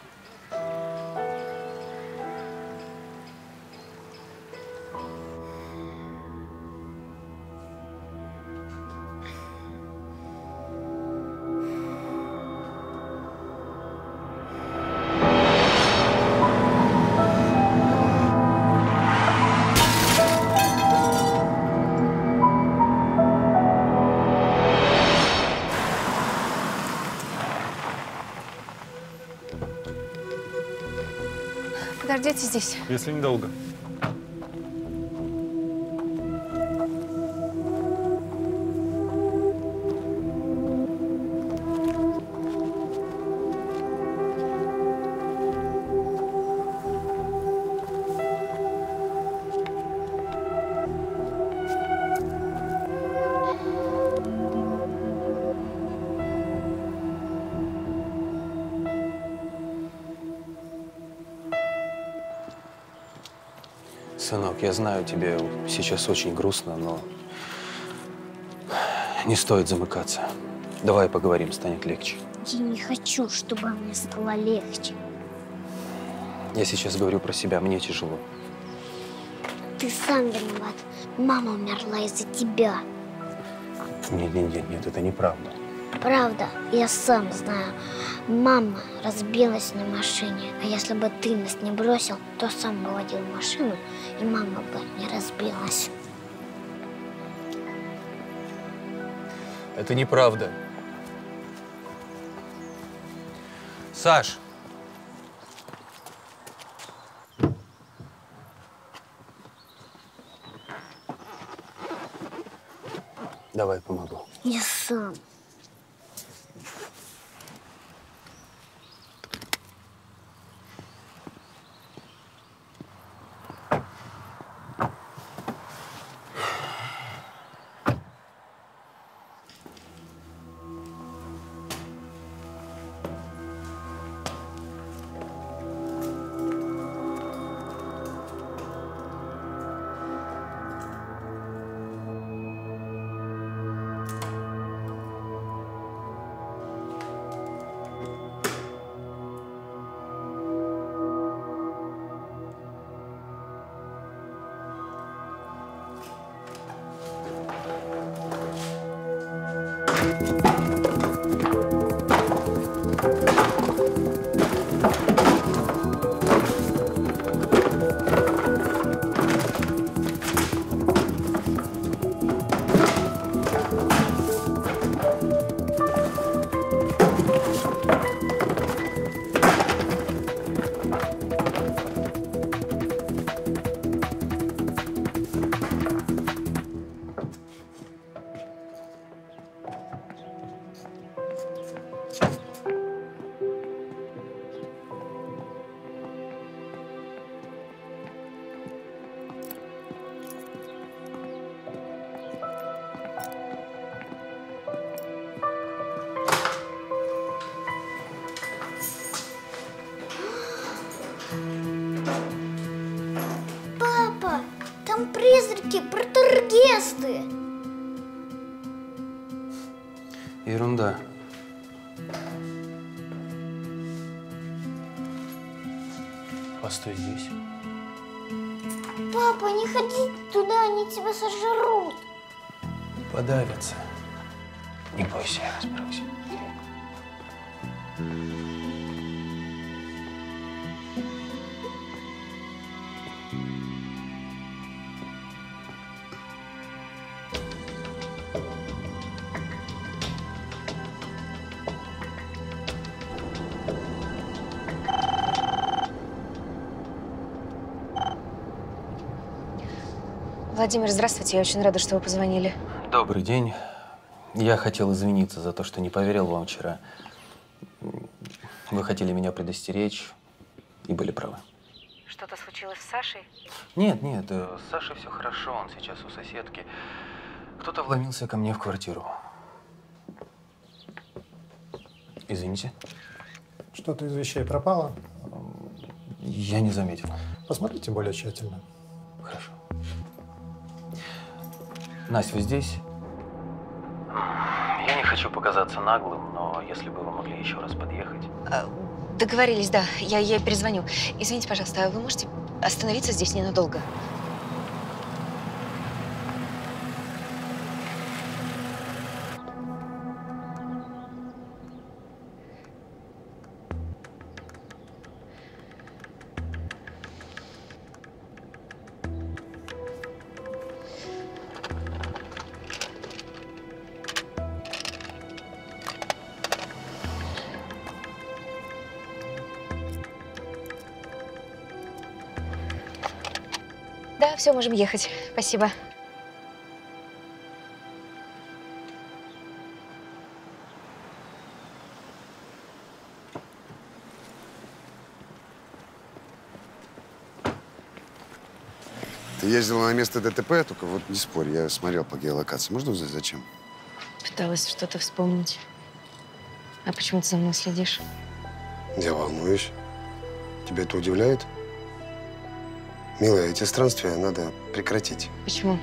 Подождите здесь. Если недолго. Сынок, я знаю, тебе сейчас очень грустно, но не стоит замыкаться. Давай поговорим, станет легче. Я не хочу, чтобы мне стало легче. Я сейчас говорю про себя, мне тяжело. Ты сам виноват. Мама умерла из-за тебя. Нет, нет, нет, нет, это неправда. Правда, я сам знаю. Мама разбилась на машине, а если бы ты нас не бросил, то сам бы водил машину, и мама бы не разбилась. Это неправда. Саш! Давай помогу. Я сам. Призраки, протургесты. Ерунда. Постой здесь. Папа, не ходи туда, они тебя сожрут. Подавятся. Не бойся, я разберусь. Владимир, здравствуйте. Я очень рада, что вы позвонили. Добрый день. Я хотел извиниться за то, что не поверил вам вчера. Вы хотели меня предостеречь и были правы. Что-то случилось с Сашей? Нет, нет. С Сашей все хорошо. Он сейчас у соседки. Кто-то вломился ко мне в квартиру. Извините. Что-то из вещей пропало? Я не заметил. Посмотрите более тщательно. Хорошо. Настя, вы здесь? Я не хочу показаться наглым, но если бы вы могли еще раз подъехать. Договорились, да. Я ей перезвоню. Извините, пожалуйста, вы можете остановиться здесь ненадолго? Все, можем ехать. Спасибо. Ты ездила на место ДТП, только вот не спорь, я смотрел по геолокации. Можно узнать, зачем? Пыталась что-то вспомнить. А почему ты за мной следишь? Я волнуюсь. Тебя это удивляет? Милая, эти странствия надо прекратить. Почему?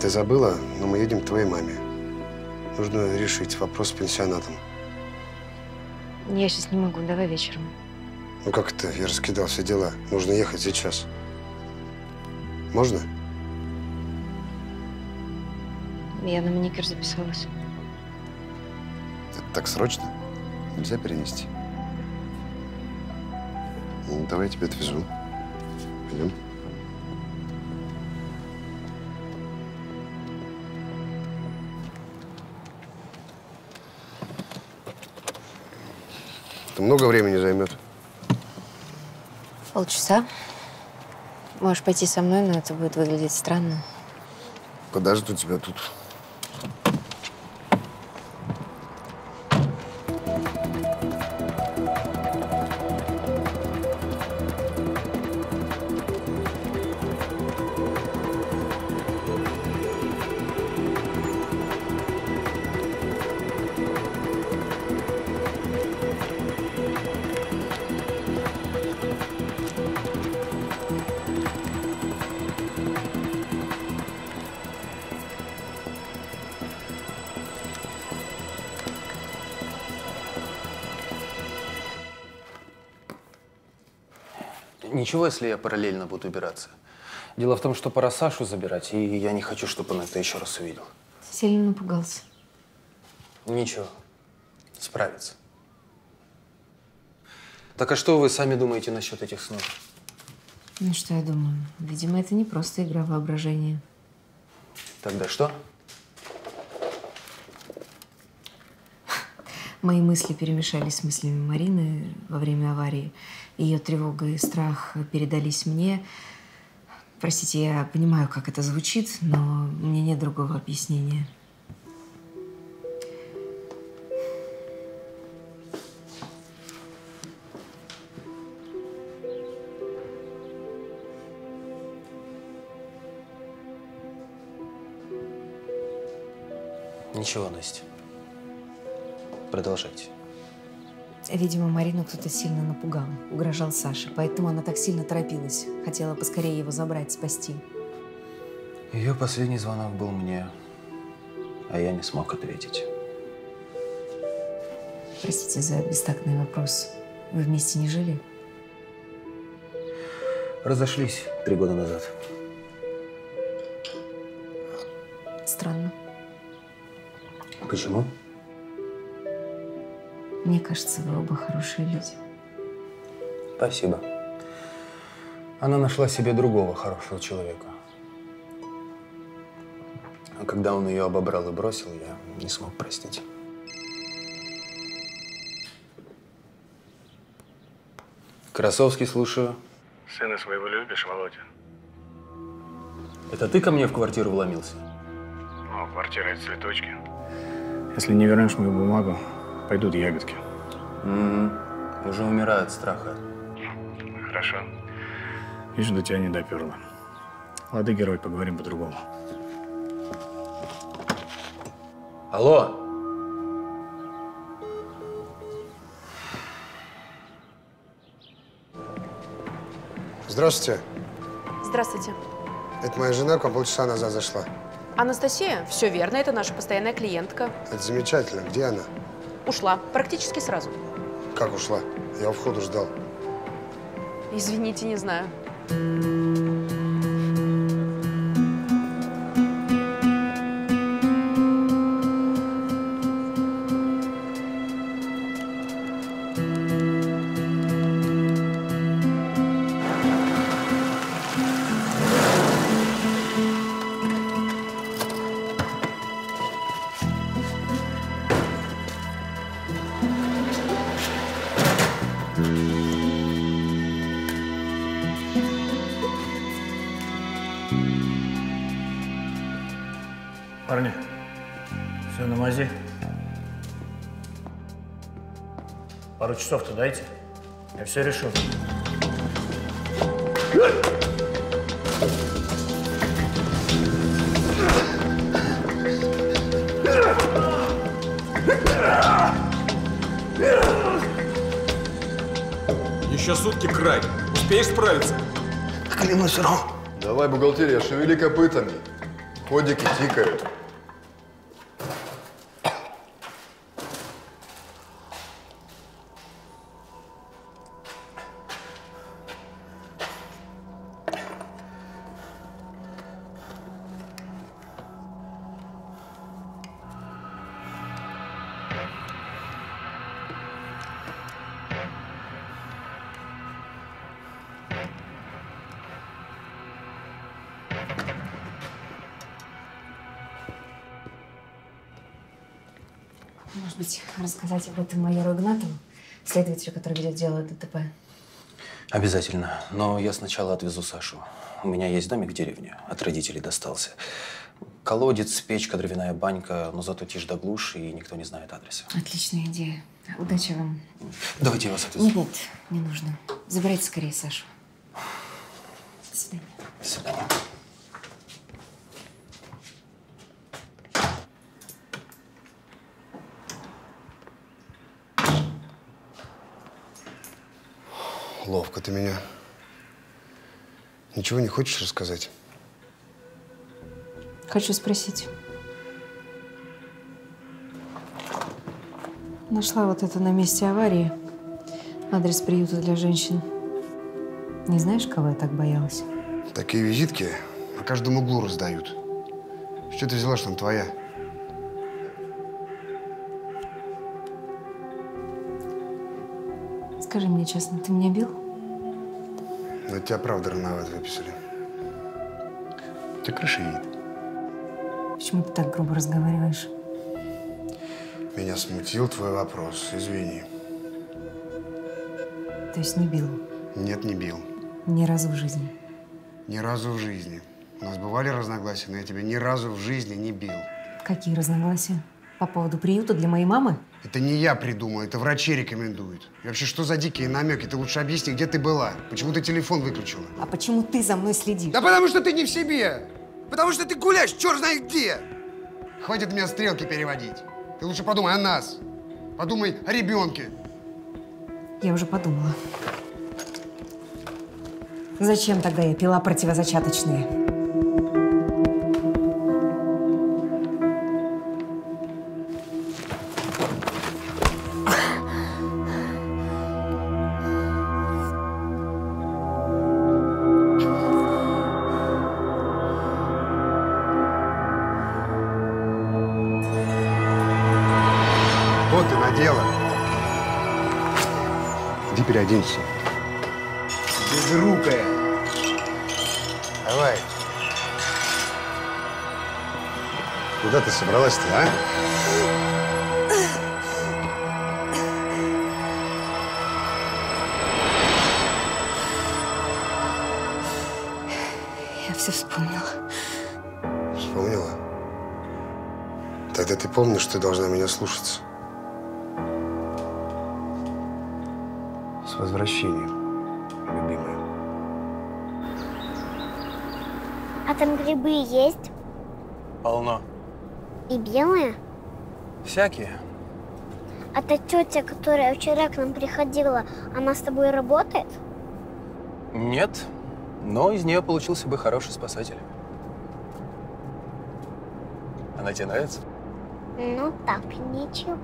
Ты забыла, но мы едем к твоей маме. Нужно решить вопрос с пансионатом. Я сейчас не могу, давай вечером. Ну как это? Я раскидал все дела. Нужно ехать сейчас. Можно? Я на маникюр записалась. Это так срочно? Нельзя перенести? Ну, давай я тебя отвезу. Пойдем. Это много времени займет? Полчаса. Можешь пойти со мной, но это будет выглядеть странно. Подожду тебя тут. Ничего, если я параллельно буду убираться. Дело в том, что пора Сашу забирать, и я не хочу, чтобы он это еще раз увидел. Сильно напугался. Ничего. Справится. Так а что вы сами думаете насчет этих снов? Ну, что я думаю? Видимо, это не просто игра воображения. Тогда что? Мои мысли перемешались с мыслями Марины во время аварии. Ее тревога и страх передались мне. Простите, я понимаю, как это звучит, но у меня нет другого объяснения. Ничего, Настя. Продолжайте. Видимо, Марину кто-то сильно напугал, угрожал Саше, поэтому она так сильно торопилась. Хотела поскорее его забрать, спасти. Ее последний звонок был мне. а я не смог ответить. Простите за бестактный вопрос. Вы вместе не жили? Разошлись три года назад. Странно. Почему? Мне кажется, вы оба хорошие люди. Спасибо. Она нашла себе другого хорошего человека. А когда он ее обобрал и бросил, я не смог простить. Красовский, слушаю. Сына своего любишь, Володя? Это ты ко мне в квартиру вломился? Ну, квартира – это цветочки. Если не вернешь мою бумагу, пойдут ягодки. М-м-м. Уже умираю от страха. Хорошо. Вижу, до тебя не доперло. Лады, герой, поговорим по-другому. Алло! Здравствуйте. Здравствуйте. Это моя жена, около полчаса назад зашла. Анастасия? Все верно, это наша постоянная клиентка. Это замечательно. Где она? Ушла. Практически сразу. Как ушла? Я у входа ждал. Извините, не знаю. Часов-то дайте. Я все решил. Еще сутки край. Успеешь справиться? Клянусь, Ром. Давай, бухгалтерия, шевели копытами. Ходики тикают. Рассказать об этом майору Игнатову, следователю, который ведет дело ДТП? Обязательно. Но я сначала отвезу Сашу. У меня есть домик в деревне. От родителей достался. Колодец, печка, дровяная банька. Но зато тишь да глушь, и никто не знает адреса. Отличная идея. Удачи вам. Давайте я вас отвезу. Нет, нет, не нужно. Забирайте скорее Сашу. До свидания. До свидания. Ловко ты меня. Ничего не хочешь рассказать? Хочу спросить. Нашла вот это на месте аварии. Адрес приюта для женщин. Не знаешь, кого я так боялась? Такие визитки на каждом углу раздают. Что ты взяла, что она твоя? Скажи мне честно, ты меня бил? Но тебя правда рановато выписали. У тебя крыша едет. Почему ты так грубо разговариваешь? Меня смутил твой вопрос. Извини. То есть не бил? Нет, не бил. Ни разу в жизни? Ни разу в жизни. У нас бывали разногласия, но я тебя ни разу в жизни не бил. Какие разногласия? По поводу приюта для моей мамы? Это не я придумал, это врачи рекомендуют. И вообще, что за дикие намеки? Ты лучше объясни, где ты была. Почему ты телефон выключила? А почему ты за мной следишь? Да потому что ты не в себе. Потому что ты гуляешь черт знает где. Хватит меня стрелки переводить. Ты лучше подумай о нас. Подумай о ребенке. Я уже подумала. Зачем тогда я пила противозачаточные? дело. Иди переоденься. Безрукая. Давай. Куда ты собралась-то, а? Я все вспомнила. Вспомнила? Тогда ты помнишь, ты должна меня слушаться. С возвращением, любимая. А там грибы есть? Полно. И белые? Всякие. А та тетя, которая вчера к нам приходила, она с тобой работает? Нет, но из нее получился бы хороший спасатель. Она тебе нравится? Ну так, ничего.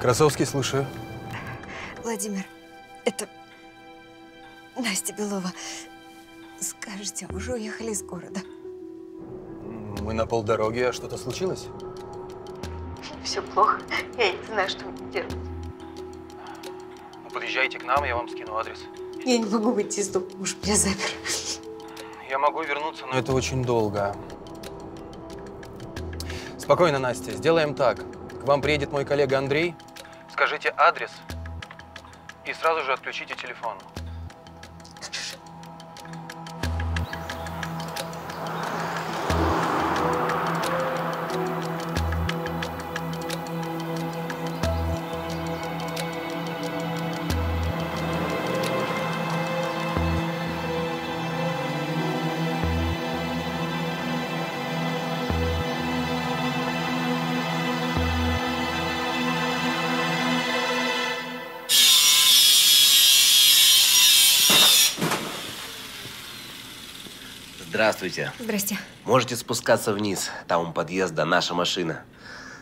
Красовский, слушаю. Владимир, это Настя Белова. Скажите, уже уехали из города? Мы на полдороги, а что-то случилось? Все плохо. Я не знаю, что мне делать. Ну, подъезжайте к нам, я вам скину адрес. Я не могу выйти из дома, муж меня запер. Я могу вернуться, но это очень долго. Спокойно, Настя, сделаем так. К вам приедет мой коллега Андрей. Скажите адрес и сразу же отключите телефон. Здравствуйте. Здрасте. Можете спускаться вниз. Там у подъезда наша машина.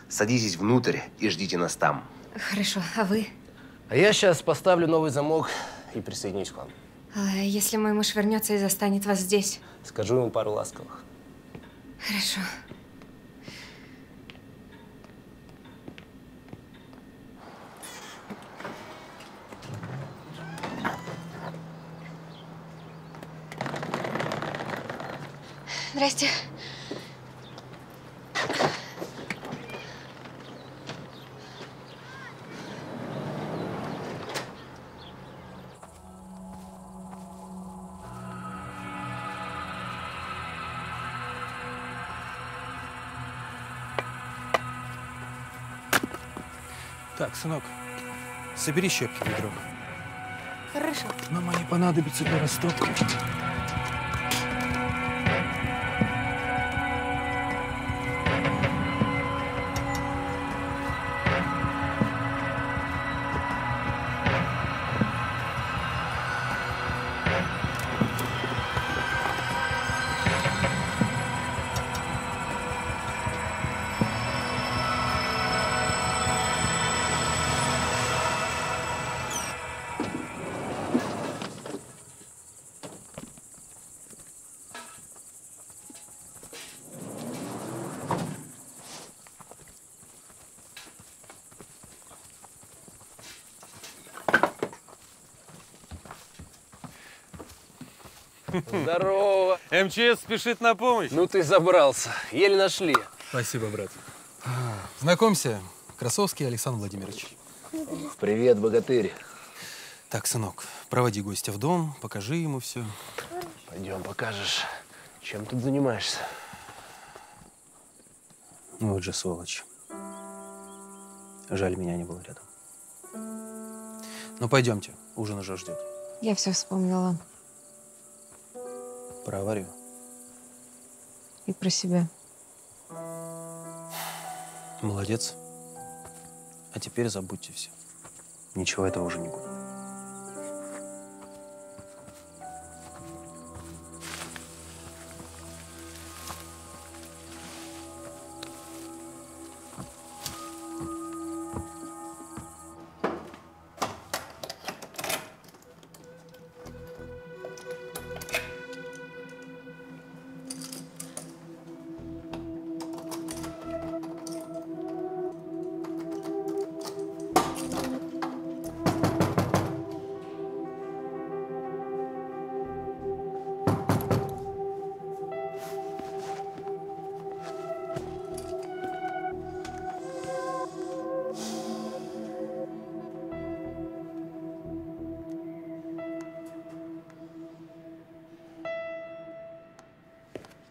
Садитесь внутрь и ждите нас там. Хорошо. А вы? А я сейчас поставлю новый замок и присоединюсь к вам. А если мой муж вернется и застанет вас здесь? Скажу ему пару ласковых. Хорошо. Здрасте. Так, сынок, собери щепки ведром. Хорошо. Нам они понадобятся для растопки. Здорово. МЧС спешит на помощь. Ну ты забрался. Еле нашли. Спасибо, брат. Знакомься, Красовский Александр Владимирович. Привет, богатырь. Так, сынок, проводи гостя в дом, покажи ему все. Пойдем, покажешь, чем тут занимаешься. Ну вот же сволочь. Жаль, меня не было рядом. Ну пойдемте, ужин уже ждет. Я все вспомнила. Про аварию. И про себя. Молодец. А теперь забудьте все. Ничего этого уже не будет.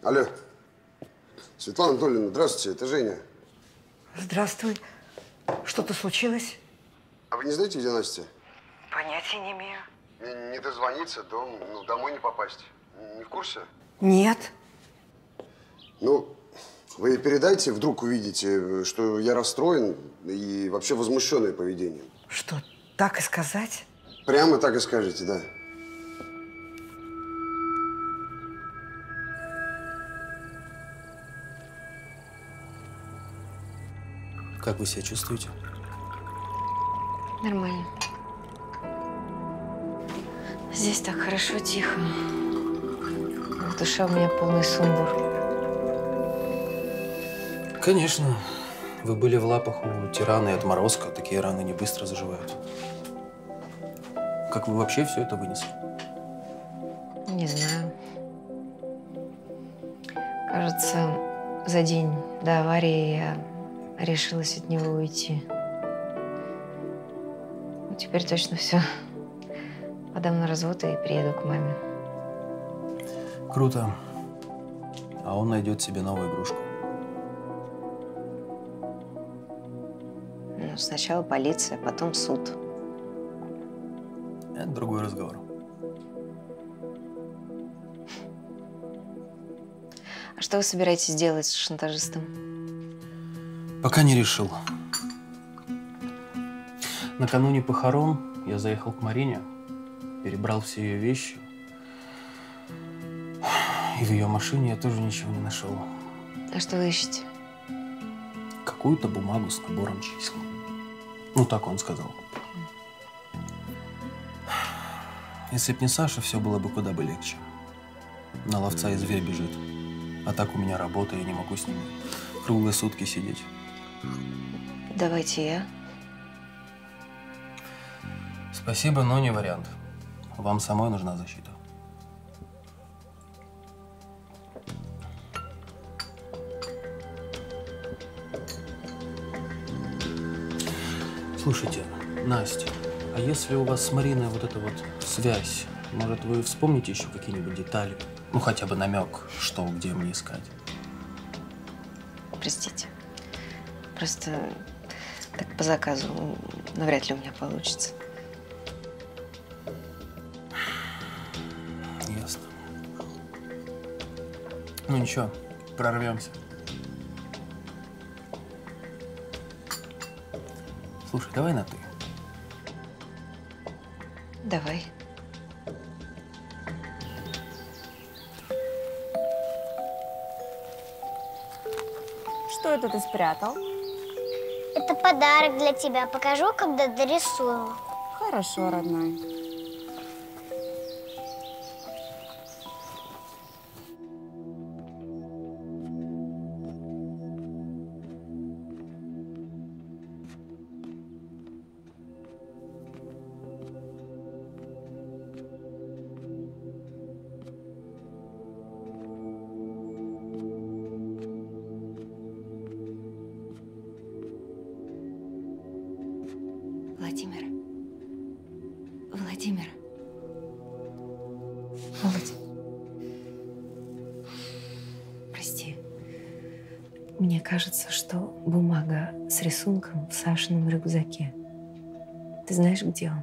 Алло. Светлана Анатольевна, здравствуйте, это Женя. Здравствуй. Что-то случилось? А вы не знаете, где Настя? Понятия не имею. Не, не дозвониться, дом, ну, домой не попасть. Не в курсе? Нет. Ну, вы передайте, вдруг увидите, что я расстроен и вообще возмущен ее поведением. Что, так и сказать? Прямо так и скажите, да. Как вы себя чувствуете? Нормально. Здесь так хорошо, тихо. В душе у меня полный сумбур. Конечно. Вы были в лапах у тирана и отморозка. Такие раны не быстро заживают. Как вы вообще все это вынесли? Не знаю. Кажется, за день до аварии я решилась от него уйти. Ну, теперь точно все. Подам на развод и приеду к маме. Круто. А он найдет себе новую игрушку. Ну, сначала полиция, потом суд. Это другой разговор. А что вы собираетесь делать с шантажистом? Пока не решил. Накануне похорон я заехал к Марине, перебрал все ее вещи. И в ее машине я тоже ничего не нашел. А что вы ищете? Какую-то бумагу с набором чисел. Ну, так он сказал. Если б не Саша, все было бы куда бы легче. На ловца и зверь бежит. А так у меня работа, я не могу с ним круглые сутки сидеть. Давайте я. Спасибо, но не вариант. Вам самой нужна защита. Слушайте, Настя, а если у вас с Мариной вот эта вот связь, может, вы вспомните еще какие-нибудь детали? Ну, хотя бы намек, что, где мне искать? Простите. Просто так по заказу, навряд ли у меня получится. Ясно. Ну ничего, прорвемся. Слушай, давай на ты. Давай. Что это ты спрятал? Это подарок для тебя. Покажу, когда дорисую. Хорошо, родная. Владимир. Володь. Прости. Мне кажется, что бумага с рисунком в Сашином рюкзаке. Ты знаешь, где он?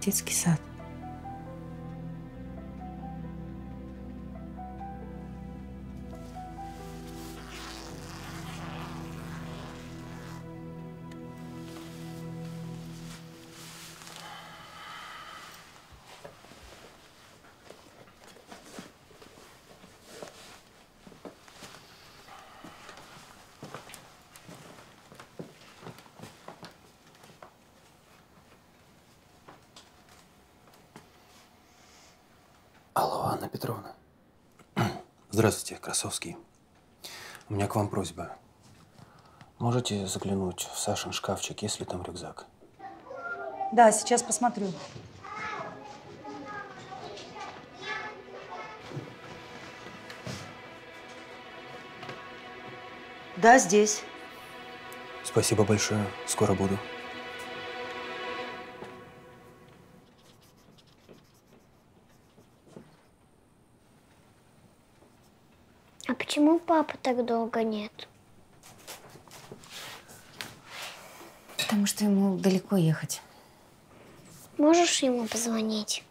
Детский сад. Анна Петровна. Здравствуйте, Красовский. У меня к вам просьба. Можете заглянуть в Сашин шкафчик, есть ли там рюкзак? Да, сейчас посмотрю. Да, здесь. Спасибо большое. Скоро буду. Почему папы так долго нет? Потому что ему далеко ехать. Можешь ему позвонить?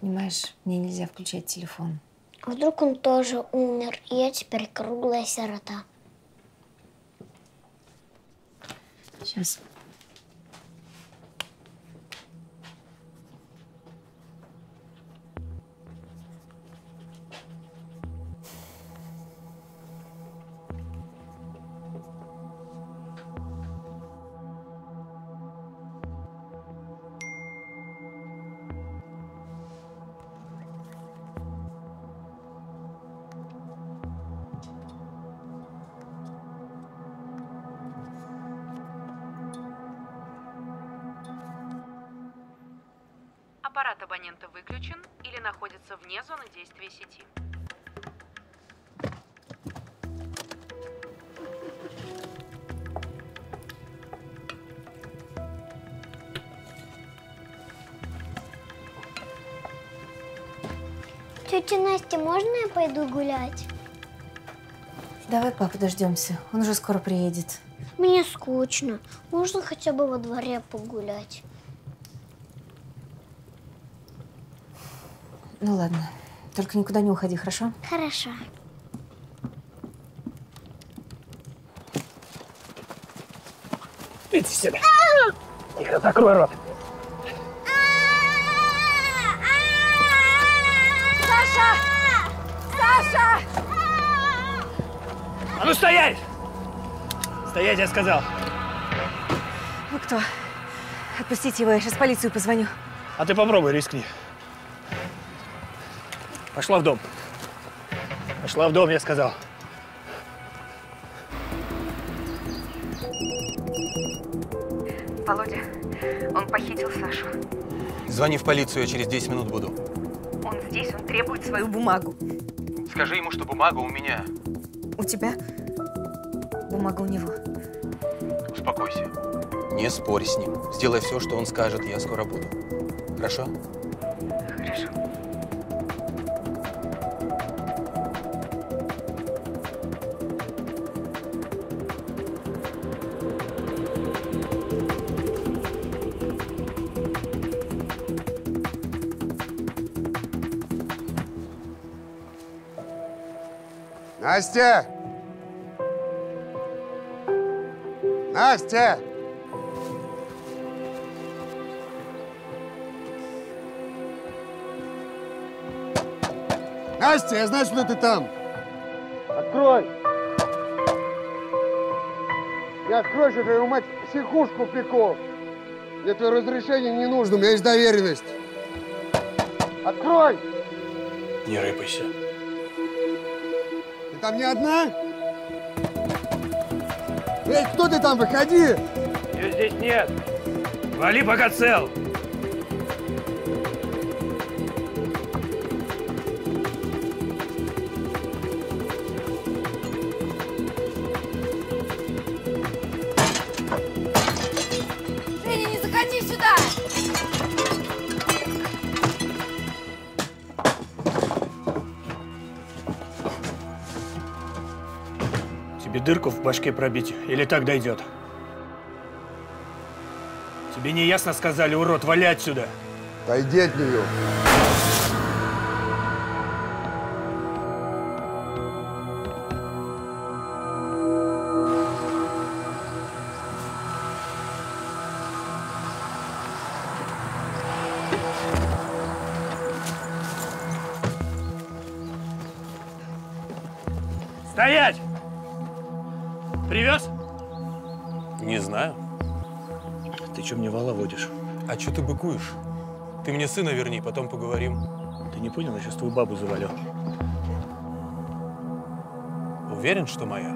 Понимаешь, мне нельзя включать телефон. А вдруг он тоже умер, и я теперь круглая сирота? Сейчас. Аппарат абонента выключен или находится вне зоны действия сети. Тетя Настя, можно я пойду гулять? Давай, папа, дождемся. Он уже скоро приедет. Мне скучно. Можно хотя бы во дворе погулять? Ну ладно, только никуда не уходи, хорошо? Хорошо. Иди сюда. Тихо, закрой рот. Саша! Саша! А ну стоять! Стоять, я сказал. Вы кто? Отпустите его, я сейчас в полицию позвоню. А ты попробуй, рискни. Пошла в дом. Пошла в дом, я сказал. Володя, он похитил Сашу. Звони в полицию, я через десять минут буду. Он здесь, он требует свою бумагу. Скажи ему, что бумага у меня. У тебя? Бумага у него. Успокойся. Не спорь с ним. Сделай все, что он скажет, я скоро буду. Хорошо? Хорошо. Настя! Настя! Настя, я знаю, что ты там. Открой! Я открою, что твою мать психушку пеку. Это разрешение не нужно, у меня есть доверенность. Открой! Не рыпайся. Ты там не одна? Эй, кто ты там? Выходи! Ее здесь нет. Вали, пока цел. Дырку в башке пробить, или так дойдет? Тебе не ясно сказали, урод, вали отсюда! Пойди от нее! Стоять! Привез? Не знаю. Ты че мне вала водишь? А че ты быкуешь? Ты мне сына верни, потом поговорим. Ты не понял, я сейчас твою бабу завалю. Уверен, что моя?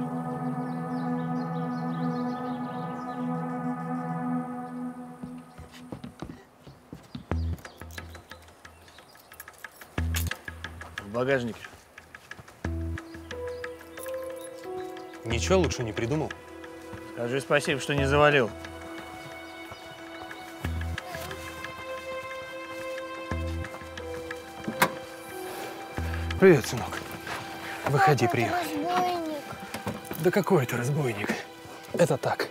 В багажнике. Ничего лучше не придумал? Скажи спасибо, что не завалил. Привет, сынок. Выходи, приехал. Разбойник. Да какой это разбойник? Это так,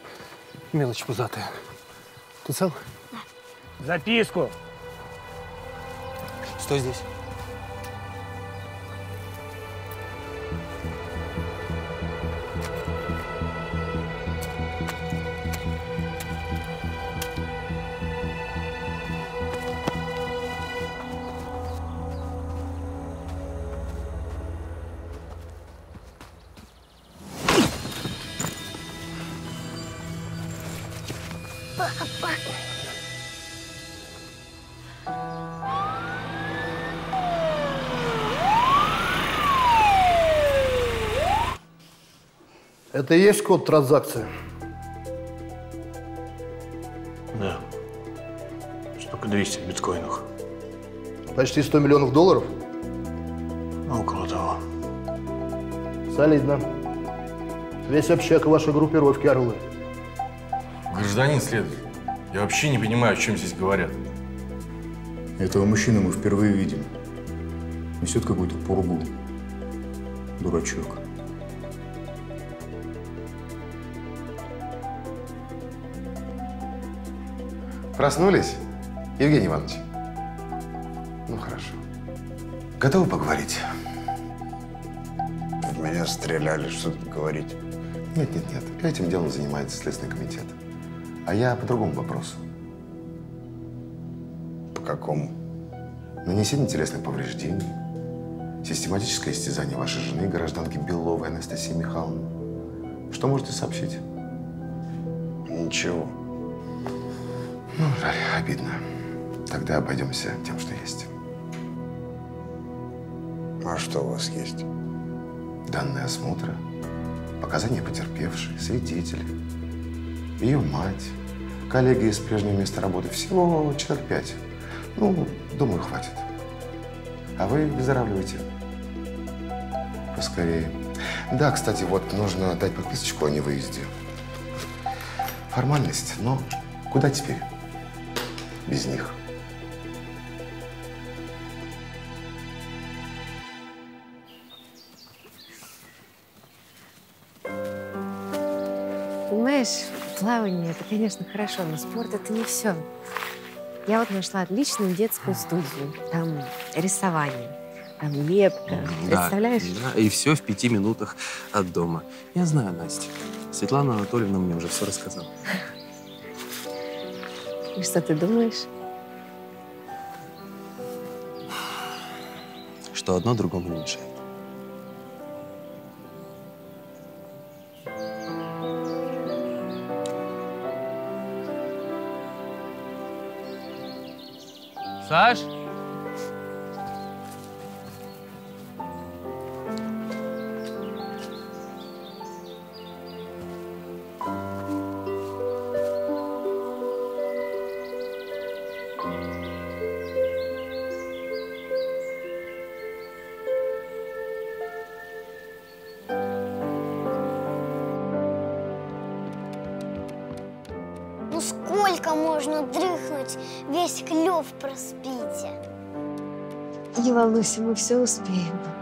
мелочь пузатая. Ты цел? Да. Записку. Стой здесь. Это и есть код транзакции? Да. Штука двести биткоинов. Почти сто миллионов долларов? Ну, около того. Солидно. Весь общак вашей группировки, орлы. Гражданин следователь, я вообще не понимаю, о чем здесь говорят. Этого мужчину мы впервые видим. Несет какую-то пургу. Дурачок. Проснулись, Евгений Иванович? Ну, хорошо. Готовы поговорить? В меня стреляли, что тут говорить. Нет, нет, нет. Этим делом занимается Следственный комитет. А я по другому вопросу. По какому? Нанесение телесных повреждений, систематическое истязание вашей жены, гражданки Беловой Анастасии Михайловны. Что можете сообщить? Ничего. Ну, жаль, обидно. Тогда обойдемся тем, что есть. А что у вас есть? Данные осмотра, показания потерпевшей, свидетелей, ее мать, коллеги из прежнего места работы. Всего человек пять. Ну, думаю, хватит. А вы выздоравливаете. Поскорее. Да, кстати, вот нужно дать подписочку о невыезде. Формальность, но куда теперь? Без них. Понимаешь, плавание – это, конечно, хорошо, но спорт – это не все. Я вот нашла отличную детскую студию. Там рисование, там лепка. Да, представляешь? Да, и все в пяти минутах от дома. Я знаю, Настя. Светлана Анатольевна мне уже все рассказала. И что ты думаешь? Что одно другому не мешает. Саш? Можно дрыхнуть, весь клёв проспите. Не волнуйся, мы все успеем.